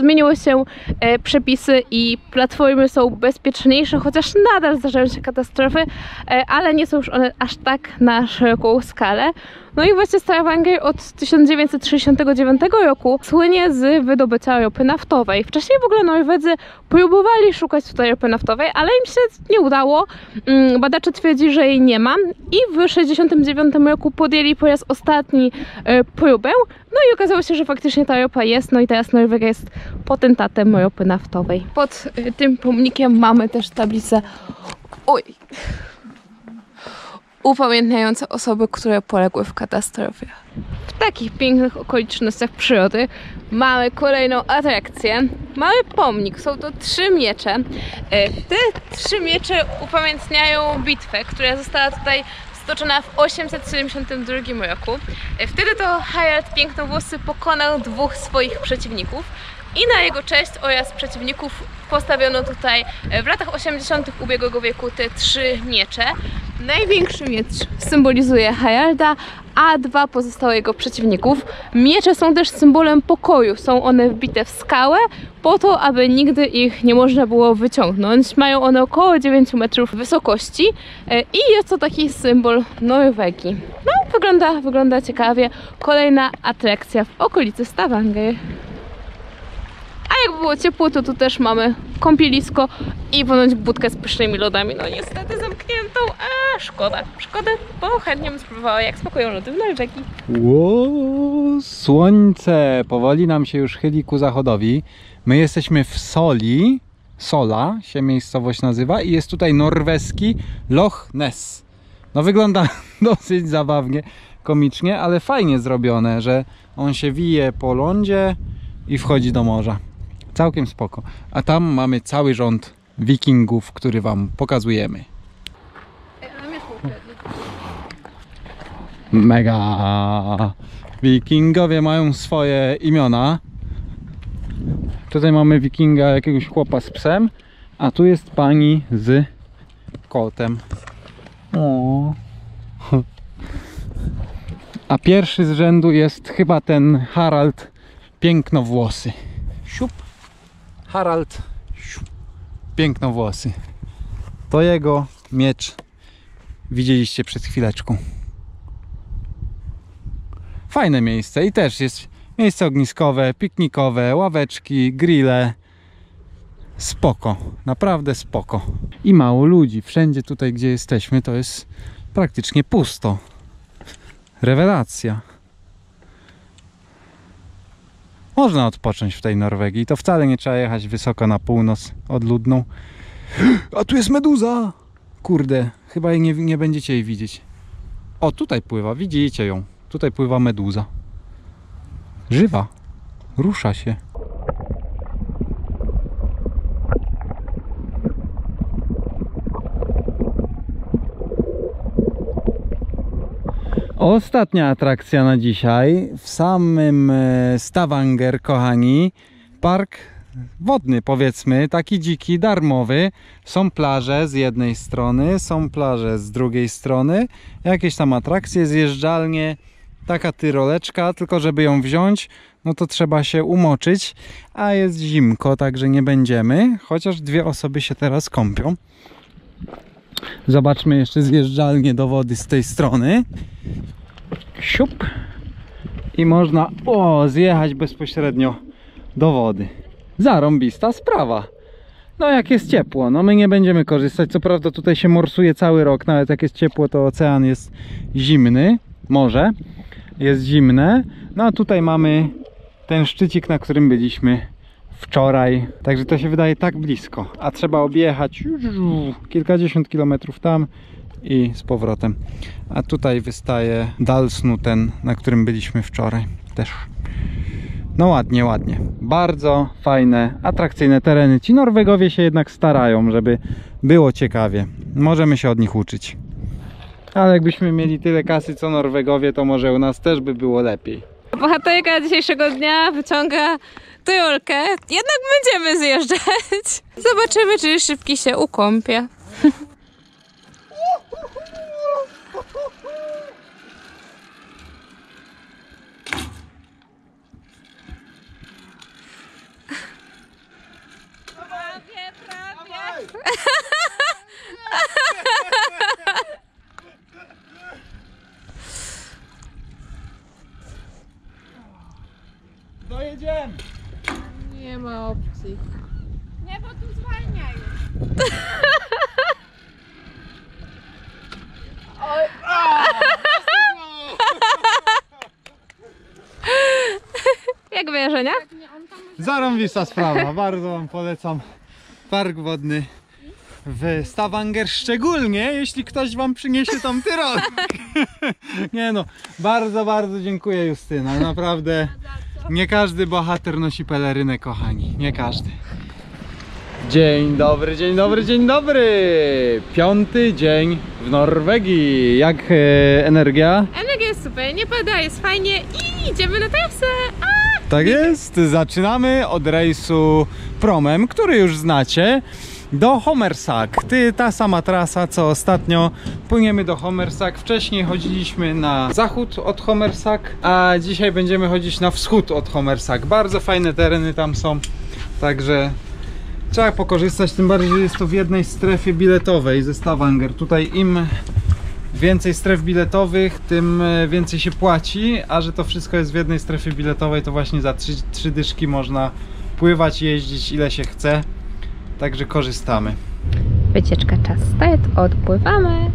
zmieniły się przepisy i platformy są bezpieczniejsze, chociaż nadal zdarzają się katastrofy, ale nie są już one aż tak na szeroką skalę. No i właśnie Stavanger od 1969 roku słynie z wydobycia ropy naftowej. Wcześniej w ogóle Norwedzy próbowali szukać tutaj ropy naftowej, ale im się nie udało. Badacze twierdzi, że jej nie ma i w 1969 roku podjęli po raz ostatni próbę. No i okazało się, że faktycznie ta ropa jest, no i teraz Norwegia jest potentatem ropy naftowej. Pod tym pomnikiem mamy też tablicę upamiętniające osoby, które poległy w katastrofie. W takich pięknych okolicznościach przyrody mamy kolejną atrakcję. Mamy pomnik, są to trzy miecze. Te trzy miecze upamiętniają bitwę, która została tutaj stoczona w 872 roku. Wtedy to Harald Pięknowłosy pokonał dwóch swoich przeciwników i na jego cześć oraz przeciwników postawiono tutaj w latach 80. ubiegłego wieku te trzy miecze. Największy miecz symbolizuje Haralda, a dwa pozostałe jego przeciwników. Miecze są też symbolem pokoju. Są one wbite w skałę po to, aby nigdy ich nie można było wyciągnąć. Mają one około 9 metrów wysokości i jest to taki symbol Norwegii. No, wygląda ciekawie. Kolejna atrakcja w okolicy Stavanger. A jak było ciepło, to tu też mamy kąpielisko i ponoć budkę z pysznymi lodami. No niestety zamkniętą, a szkoda, bo chętnie bym spróbowała, jak smakują lody w Norwegii. Wow, słońce powoli nam się już chyli ku zachodowi. My jesteśmy w Soli, Sola się miejscowość nazywa i jest tutaj norweski Loch Ness. No wygląda dosyć zabawnie, komicznie, ale fajnie zrobione, że on się wije po lądzie i wchodzi do morza. Całkiem spoko. A tam mamy cały rząd wikingów, który wam pokazujemy. Mega! Wikingowie mają swoje imiona. Tutaj mamy wikinga, jakiegoś chłopa z psem, a tu jest pani z kotem. O. A pierwszy z rzędu jest chyba ten Harald Pięknowłosy. Siup. Harald Pięknowłosy. To jego miecz widzieliście przed chwileczką. Fajne miejsce i też jest miejsce ogniskowe, piknikowe, ławeczki, grille. Spoko, naprawdę spoko. I mało ludzi. Wszędzie tutaj, gdzie jesteśmy, to jest praktycznie pusto. Rewelacja. Można odpocząć w tej Norwegii, to wcale nie trzeba jechać wysoko na północ odludną. A tu jest meduza! Kurde, chyba jej nie będziecie jej widzieć. O, tutaj pływa, widzicie ją. Tutaj pływa meduza. Żywa, rusza się. Ostatnia atrakcja na dzisiaj w samym Stavanger, kochani, park wodny, powiedzmy, taki dziki, darmowy. Są plaże z jednej strony, są plaże z drugiej strony, jakieś tam atrakcje, zjeżdżalnie, taka tyroleczka, tylko żeby ją wziąć, no to trzeba się umoczyć, a jest zimko, także nie będziemy, chociaż dwie osoby się teraz kąpią. Zobaczmy jeszcze zjeżdżalnie do wody z tej strony. Siup. I można zjechać bezpośrednio do wody. Zarąbista sprawa. No jak jest ciepło, no my nie będziemy korzystać. Co prawda tutaj się morsuje cały rok, nawet jak jest ciepło, to ocean jest zimny. Morze jest zimne. No a tutaj mamy ten szczycik, na którym byliśmy wczoraj. Także to się wydaje tak blisko, a trzeba objechać kilkadziesiąt kilometrów tam i z powrotem. A tutaj wystaje Dalsnuten, na którym byliśmy wczoraj też. No ładnie, ładnie. Bardzo fajne, atrakcyjne tereny. Ci Norwegowie się jednak starają, żeby było ciekawie. Możemy się od nich uczyć. Ale jakbyśmy mieli tyle kasy co Norwegowie, to może u nas też by było lepiej. Bohaterka dzisiejszego dnia wyciąga tyjolkę. Jednak będziemy zjeżdżać. Zobaczymy, czy Szybki się ukąpie. Dojedziemy! Nie ma opcji. Nie, bo tu zwalnia już. Oj, jak wyjażdżenia? Zarąbista sprawa, bardzo wam polecam park wodny w Stavanger, szczególnie jeśli ktoś wam przyniesie tam tyrolkę. Nie no, bardzo, bardzo dziękuję, Justyna, naprawdę. Nie każdy bohater nosi pelerynę, kochani, nie każdy. Dzień dobry, dzień dobry, dzień dobry! Piąty dzień w Norwegii. Jak energia? Energia jest super, nie pada, jest fajnie i idziemy na trasę. Tak jest, zaczynamy od rejsu promem, który już znacie, do Hommersåk. Ta sama trasa co ostatnio, płyniemy do Hommersåk. Wcześniej chodziliśmy na zachód od Hommersåk, a dzisiaj będziemy chodzić na wschód od Hommersåk. Bardzo fajne tereny tam są, także trzeba pokorzystać, tym bardziej, że jest to w jednej strefie biletowej ze Stavanger. Tutaj im więcej stref biletowych, tym więcej się płaci, a że to wszystko jest w jednej strefie biletowej, to właśnie za trzy dyszki można pływać, jeździć ile się chce. Także korzystamy. Wycieczka czas start, odpływamy.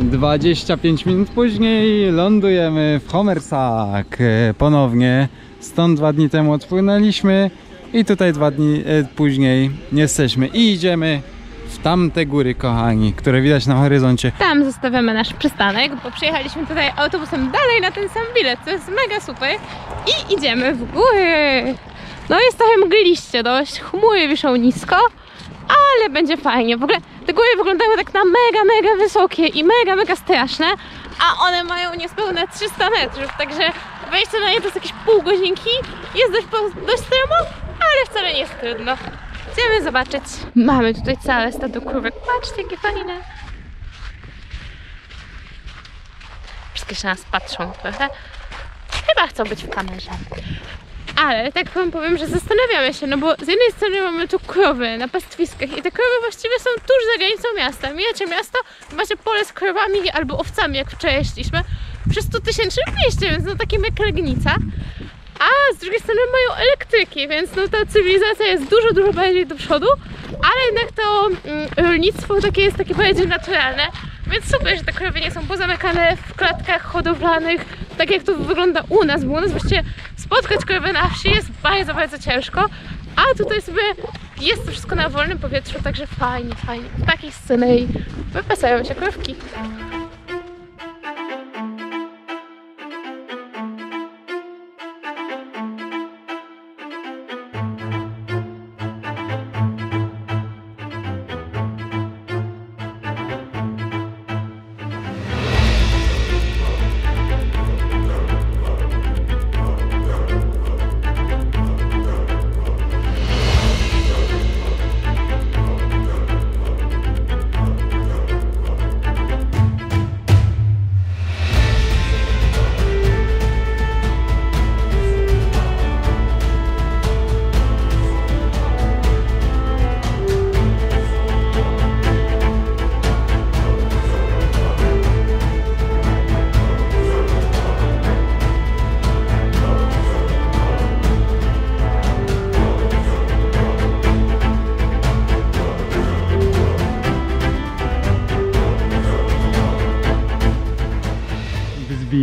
Dwadzieścia 5 minut później lądujemy w Hommersåk ponownie. Stąd 2 dni temu odpłynęliśmy i tutaj 2 dni później jesteśmy i idziemy w tamte góry, kochani, które widać na horyzoncie. Tam zostawiamy nasz przystanek, bo przyjechaliśmy tutaj autobusem dalej na ten sam bilet, co jest mega super. I idziemy w góry. No jest trochę mgliście dość, chmury wiszą nisko, ale będzie fajnie. W ogóle te góry wyglądają tak na mega wysokie i mega straszne, a one mają niespełna 300 metrów, także wejście na nie to jest jakieś pół godzinki. Jest dość stromo, ale wcale nie jest trudno. Chcemy zobaczyć. Mamy tutaj całe stado krówek. Patrzcie, jakie fajne. Wszystkie się na nas patrzą trochę. Chyba chcą być w kamerze. Ale tak powiem, że zastanawiamy się, no bo z jednej strony mamy tu krowy na pastwiskach i te krowy właściwie są tuż za granicą miasta. Mijacie miasto, macie pole z krowami albo owcami, jak wczoraj szliśmy, przy 100-tysięcznym mieście, więc no takim jak Legnica. A z drugiej strony mają elektryki, więc no ta cywilizacja jest dużo bardziej do przodu, ale jednak to rolnictwo takie jest takie bardziej naturalne, więc super, że te krowy nie są pozamykane w klatkach hodowlanych, tak jak to wygląda u nas, bo u nas właściwie spotkać krowę na wsi jest bardzo ciężko, a tutaj sobie jest to wszystko na wolnym powietrzu, także fajnie, w takiej scenerii wypasają się krówki.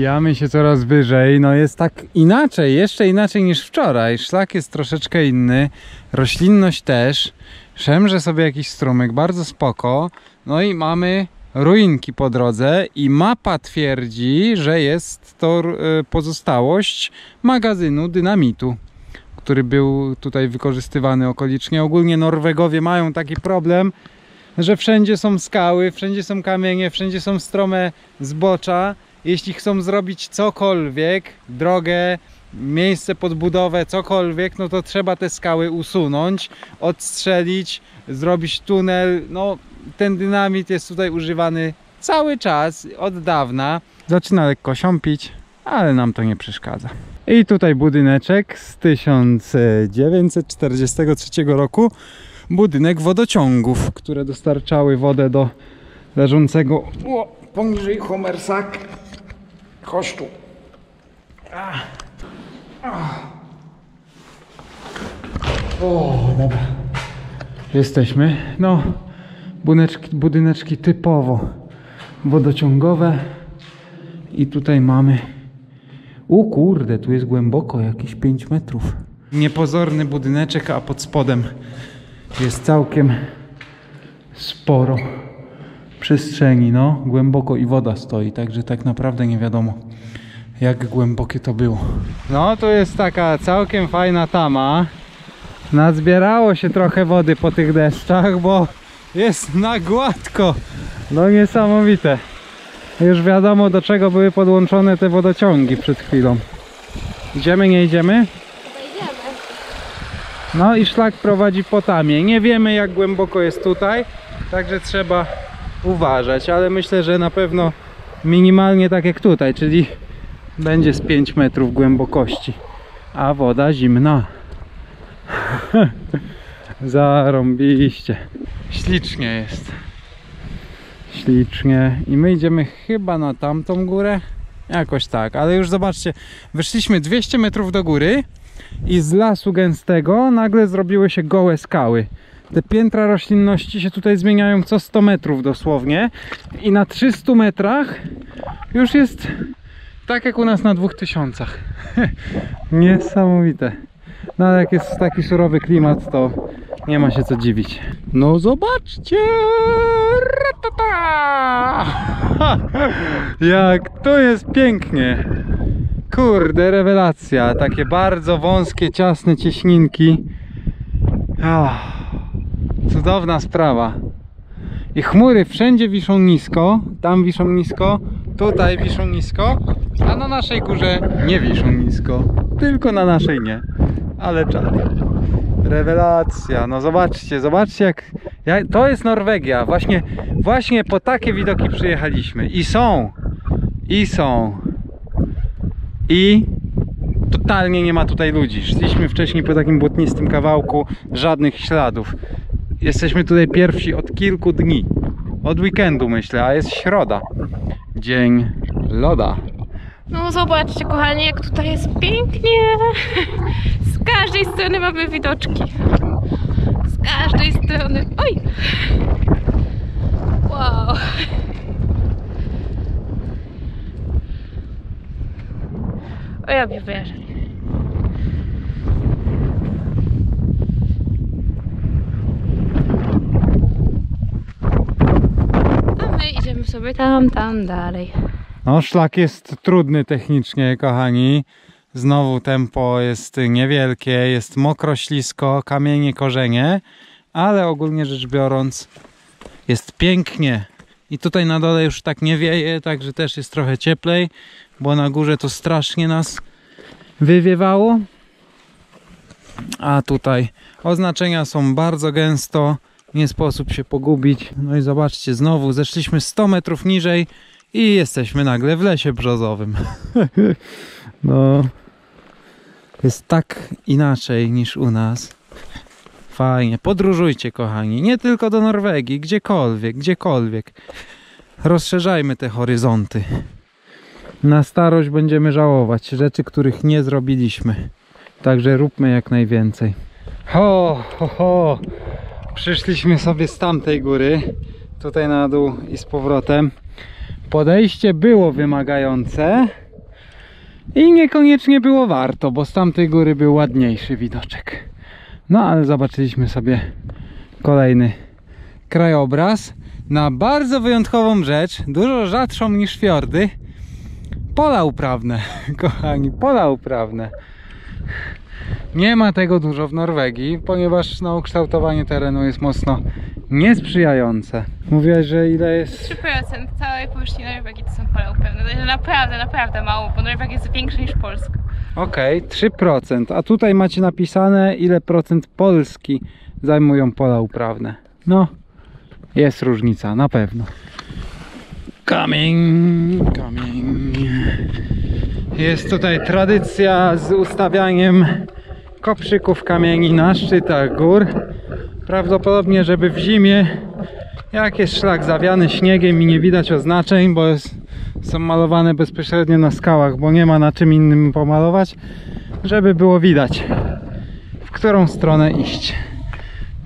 Wbijamy się coraz wyżej, no jest tak inaczej, jeszcze inaczej niż wczoraj. Szlak jest troszeczkę inny, roślinność też, szemrze sobie jakiś strumyk, bardzo spoko. No i mamy ruinki po drodze i mapa twierdzi, że jest to pozostałość magazynu dynamitu, który był tutaj wykorzystywany okolicznie. Ogólnie Norwegowie mają taki problem, że wszędzie są skały, wszędzie są kamienie, wszędzie są strome zbocza. Jeśli chcą zrobić cokolwiek, drogę, miejsce pod budowę, cokolwiek, no to trzeba te skały usunąć, odstrzelić, zrobić tunel. No, ten dynamit jest tutaj używany cały czas, od dawna. Zaczyna lekko siąpić, ale nam to nie przeszkadza. I tutaj budyneczek z 1943 roku. Budynek wodociągów, które dostarczały wodę do leżącego poniżej Hommersåk kosztu. O, dobra. Jesteśmy. No, budyneczki typowo wodociągowe. I tutaj mamy... U kurde, tu jest głęboko, jakieś 5 metrów. Niepozorny budyneczek, a pod spodem jest całkiem sporo przestrzeni, no, głęboko i woda stoi, także tak naprawdę nie wiadomo, jak głębokie to było. No, tu jest taka całkiem fajna tama. Nazbierało się trochę wody po tych deszczach, bo jest na gładko. No niesamowite. Już wiadomo, do czego były podłączone te wodociągi przed chwilą. Idziemy, nie idziemy? No i szlak prowadzi po tamie. Nie wiemy, jak głęboko jest tutaj, także trzeba uważać, ale myślę, że na pewno minimalnie tak jak tutaj, czyli będzie z 5 metrów głębokości, a woda zimna. Zarąbiście. Ślicznie jest. Ślicznie. I my idziemy chyba na tamtą górę. Jakoś tak, ale już zobaczcie, wyszliśmy 200 metrów do góry i z lasu gęstego nagle zrobiły się gołe skały. Te piętra roślinności się tutaj zmieniają co 100 metrów dosłownie i na 300 metrach już jest tak jak u nas na 2000. Niesamowite. No ale jak jest taki surowy klimat, to nie ma się co dziwić. No zobaczcie! Jak to jest pięknie! Kurde, rewelacja. Takie bardzo wąskie, ciasne cieśninki. Oh, cudowna sprawa. I chmury wszędzie wiszą nisko. Tam wiszą nisko, tutaj wiszą nisko. A na naszej górze nie wiszą nisko. Tylko na naszej nie. Ale czad. Rewelacja. No zobaczcie, zobaczcie jak... To jest Norwegia. Właśnie po takie widoki przyjechaliśmy. I są. I totalnie nie ma tutaj ludzi. Szliśmy wcześniej po takim błotnistym kawałku, żadnych śladów. Jesteśmy tutaj pierwsi od kilku dni. Od weekendu myślę, a jest środa. Dzień loda. No zobaczcie kochani, jak tutaj jest pięknie. Z każdej strony mamy widoczki. Z każdej strony. Oj! Wow! O, ja bym wierzę. A my idziemy sobie tam dalej. No, szlak jest trudny technicznie, kochani. Znowu tempo jest niewielkie, jest mokro, ślisko, kamienie, korzenie. Ale ogólnie rzecz biorąc jest pięknie. I tutaj na dole już tak nie wieje, także też jest trochę cieplej, bo na górze to strasznie nas wywiewało. A tutaj oznaczenia są bardzo gęsto, nie sposób się pogubić. No i zobaczcie, znowu zeszliśmy 100 metrów niżej i jesteśmy nagle w lesie brzozowym. No, jest tak inaczej niż u nas. Fajnie, podróżujcie kochani, nie tylko do Norwegii, gdziekolwiek. Rozszerzajmy te horyzonty. Na starość będziemy żałować rzeczy, których nie zrobiliśmy. Także róbmy jak najwięcej. Ho, ho, ho! Przyszliśmy sobie z tamtej góry, tutaj na dół i z powrotem. Podejście było wymagające, i niekoniecznie było warto, bo z tamtej góry był ładniejszy widoczek. No ale zobaczyliśmy sobie kolejny krajobraz na bardzo wyjątkową rzecz, dużo rzadszą niż fiordy. Pola uprawne, kochani, pola uprawne. Nie ma tego dużo w Norwegii, ponieważ no, kształtowanie terenu jest mocno niesprzyjające. Mówiłaś, że ile jest? 3% całej powierzchni Norwegii to są pola uprawne. Naprawdę, naprawdę mało, bo Norwegia jest większa niż Polska. Okej, 3%. A tutaj macie napisane, ile procent Polski zajmują pola uprawne. No, jest różnica, na pewno. Coming, coming. Jest tutaj tradycja z ustawianiem koprzyków kamieni na szczytach gór. Prawdopodobnie, żeby w zimie, jak jest szlak zawiany śniegiem i nie widać oznaczeń, bo są malowane bezpośrednio na skałach, bo nie ma na czym innym pomalować, żeby było widać, w którą stronę iść.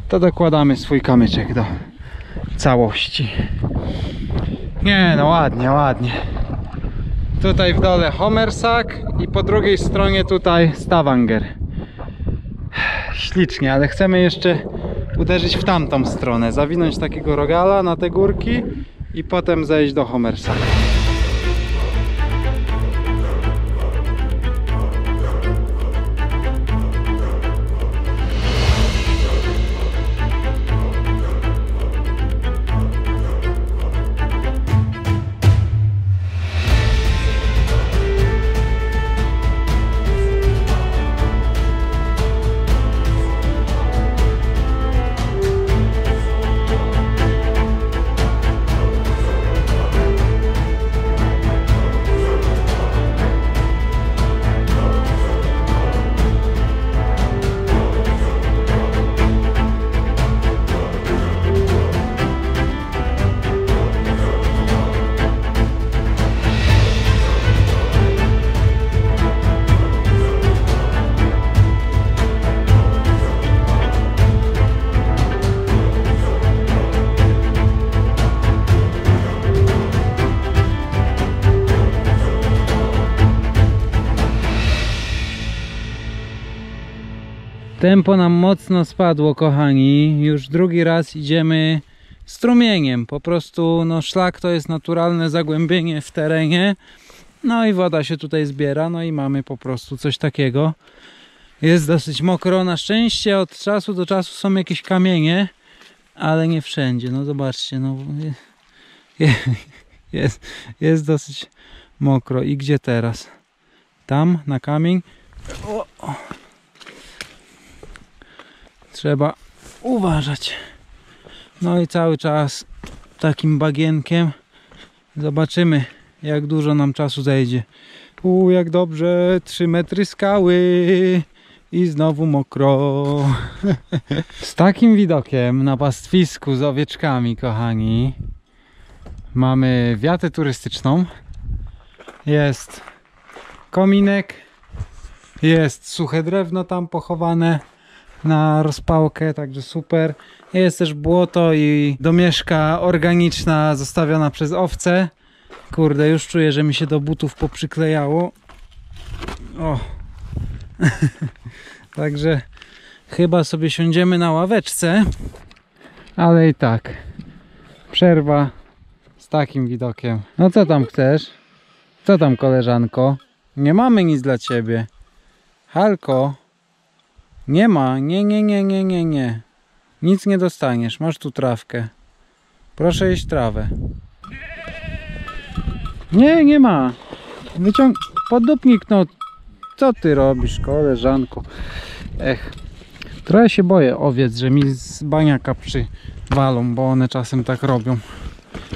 To dokładamy swój kamyczek do całości. Nie no, ładnie, ładnie. Tutaj w dole Hommersåk i po drugiej stronie tutaj Stavanger. Ślicznie, ale chcemy jeszcze uderzyć w tamtą stronę, zawinąć takiego rogala na te górki i potem zejść do Hommersåk. Tempo nam mocno spadło, kochani, już drugi raz idziemy strumieniem, po prostu no, szlak to jest naturalne zagłębienie w terenie, no i woda się tutaj zbiera, no i mamy po prostu coś takiego. Jest dosyć mokro, na szczęście od czasu do czasu są jakieś kamienie, ale nie wszędzie, no zobaczcie, no, jest dosyć mokro. I gdzie teraz? Tam, na kamień. O. Trzeba uważać. No i cały czas takim bagienkiem. Zobaczymy, jak dużo nam czasu zejdzie. Jak dobrze, 3 metry skały i znowu mokro. Z takim widokiem na pastwisku z owieczkami, kochani, mamy wiatę turystyczną. Jest kominek, jest suche drewno tam pochowane na rozpałkę, także super. Jest też błoto i domieszka organiczna zostawiona przez owce. Kurde, już czuję, że mi się do butów poprzyklejało. O. Także chyba sobie siądziemy na ławeczce. Ale i tak przerwa z takim widokiem. No co tam chcesz? Co tam, koleżanko? Nie mamy nic dla ciebie. Halko. Nie ma, nie. Nic nie dostaniesz, masz tu trawkę. Proszę jeść trawę. Nie, nie ma. Poddupnik, no. Co ty robisz, koleżanku? Ech, trochę się boję owiec, że mi z baniaka przywalą, bo one czasem tak robią.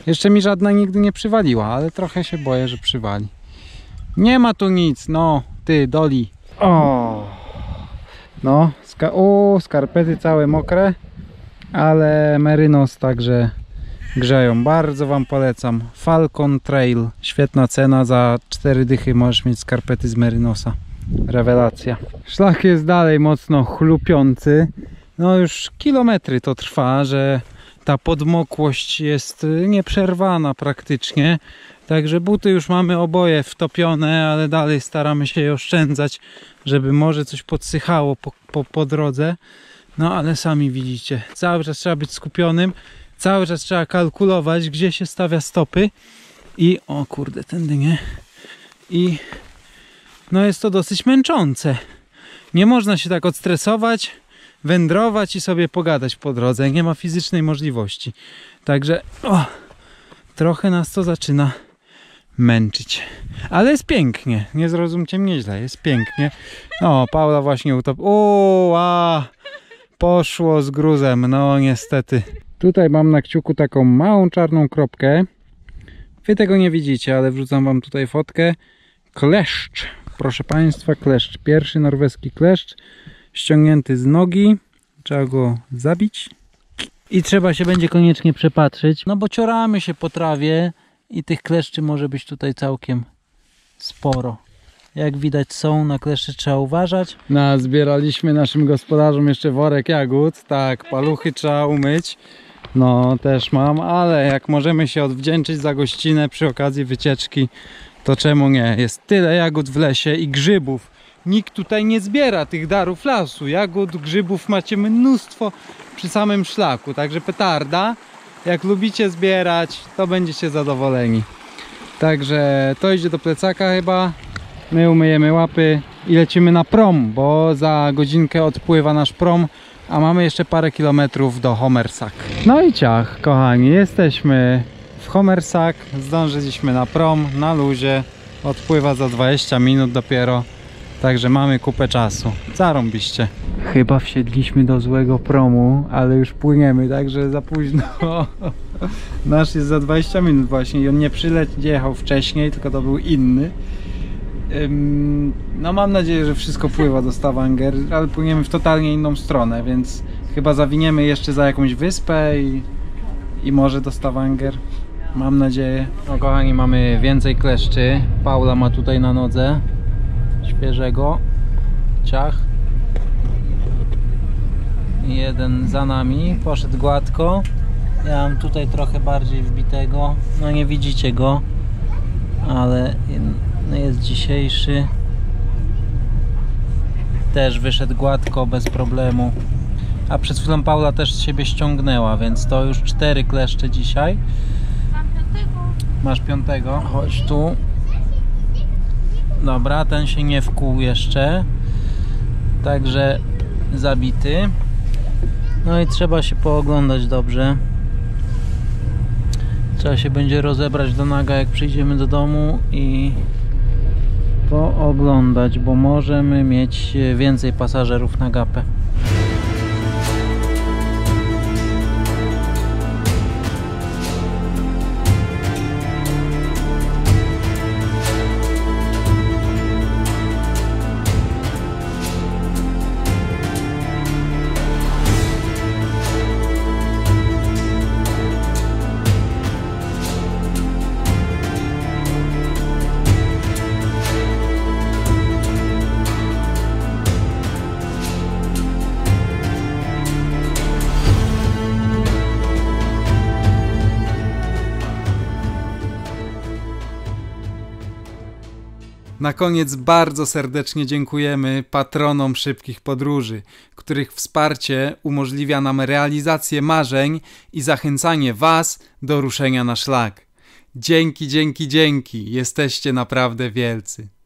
Jeszcze mi żadna nigdy nie przywaliła, ale trochę się boję, że przywali. Nie ma tu nic, no. Ty, doli. O. No, skarpety całe mokre, ale Merinos także grzeją. Bardzo wam polecam. Falcon Trail, świetna cena, za 4 dychy możesz mieć skarpety z Merinosa. Rewelacja. Szlak jest dalej mocno chlupiący. No już kilometry to trwa, że ta podmokłość jest nieprzerwana praktycznie. Także buty już mamy oboje wtopione, ale dalej staramy się je oszczędzać, żeby może coś podsychało po drodze. No ale sami widzicie, cały czas trzeba być skupionym, cały czas trzeba kalkulować, gdzie się stawia stopy. I o kurde, tędy nie. I no jest to dosyć męczące. Nie można się tak odstresować, wędrować i sobie pogadać po drodze. Nie ma fizycznej możliwości. Także o, trochę nas to zaczyna męczyć. Ale jest pięknie. Nie zrozumcie mnie źle. Jest pięknie. No, Paula właśnie utopiła. Uaa! Poszło z gruzem. No, niestety. Tutaj mam na kciuku taką małą czarną kropkę. Wy tego nie widzicie, ale wrzucam wam tutaj fotkę. Kleszcz. Proszę Państwa, kleszcz. Pierwszy norweski kleszcz. Ściągnięty z nogi. Trzeba go zabić. I trzeba się będzie koniecznie przepatrzyć. No bo cioramy się po trawie. I tych kleszczy może być tutaj całkiem sporo. Jak widać są, na kleszcze trzeba uważać. Nazbieraliśmy naszym gospodarzom jeszcze worek jagód. Tak, paluchy trzeba umyć. No też mam, ale jak możemy się odwdzięczyć za gościnę przy okazji wycieczki, to czemu nie? Jest tyle jagód w lesie i grzybów. Nikt tutaj nie zbiera tych darów lasu. Jagód, grzybów macie mnóstwo przy samym szlaku. Także petarda. Jak lubicie zbierać, to będziecie zadowoleni. Także to idzie do plecaka chyba. My umyjemy łapy i lecimy na prom, bo za godzinkę odpływa nasz prom, a mamy jeszcze parę kilometrów do Hommersåk. No i ciach, kochani, jesteśmy w Hommersåk, zdążyliśmy na prom, na luzie. Odpływa za 20 minut dopiero, także mamy kupę czasu. Zarąbiście. Chyba wsiedliśmy do złego promu, ale już płyniemy, także za późno. Nasz jest za 20 minut właśnie i on nie przyjechał wcześniej, tylko to był inny. No mam nadzieję, że wszystko pływa do Stavanger, ale płyniemy w totalnie inną stronę, więc chyba zawiniemy jeszcze za jakąś wyspę i może do Stavanger. Mam nadzieję. No kochani, mamy więcej kleszczy. Paula ma tutaj na nodze świeżego. Ciach. Jeden za nami, poszedł gładko. Ja mam tutaj trochę bardziej wbitego. No nie widzicie go, ale jest dzisiejszy. Też wyszedł gładko, bez problemu. A przed chwilą Paula też z siebie ściągnęła, więc to już 4 kleszcze dzisiaj. Mam 5. Masz 5. Chodź tu. Dobra, ten się nie wkuł jeszcze. Także zabity. No i trzeba się pooglądać dobrze. Trzeba się będzie rozebrać do naga, jak przyjdziemy do domu i pooglądać, bo możemy mieć więcej pasażerów na gapę. Na koniec bardzo serdecznie dziękujemy patronom Szybkich Podróży, których wsparcie umożliwia nam realizację marzeń i zachęcanie Was do ruszenia na szlak. Dzięki, dzięki, dzięki. Jesteście naprawdę wielcy.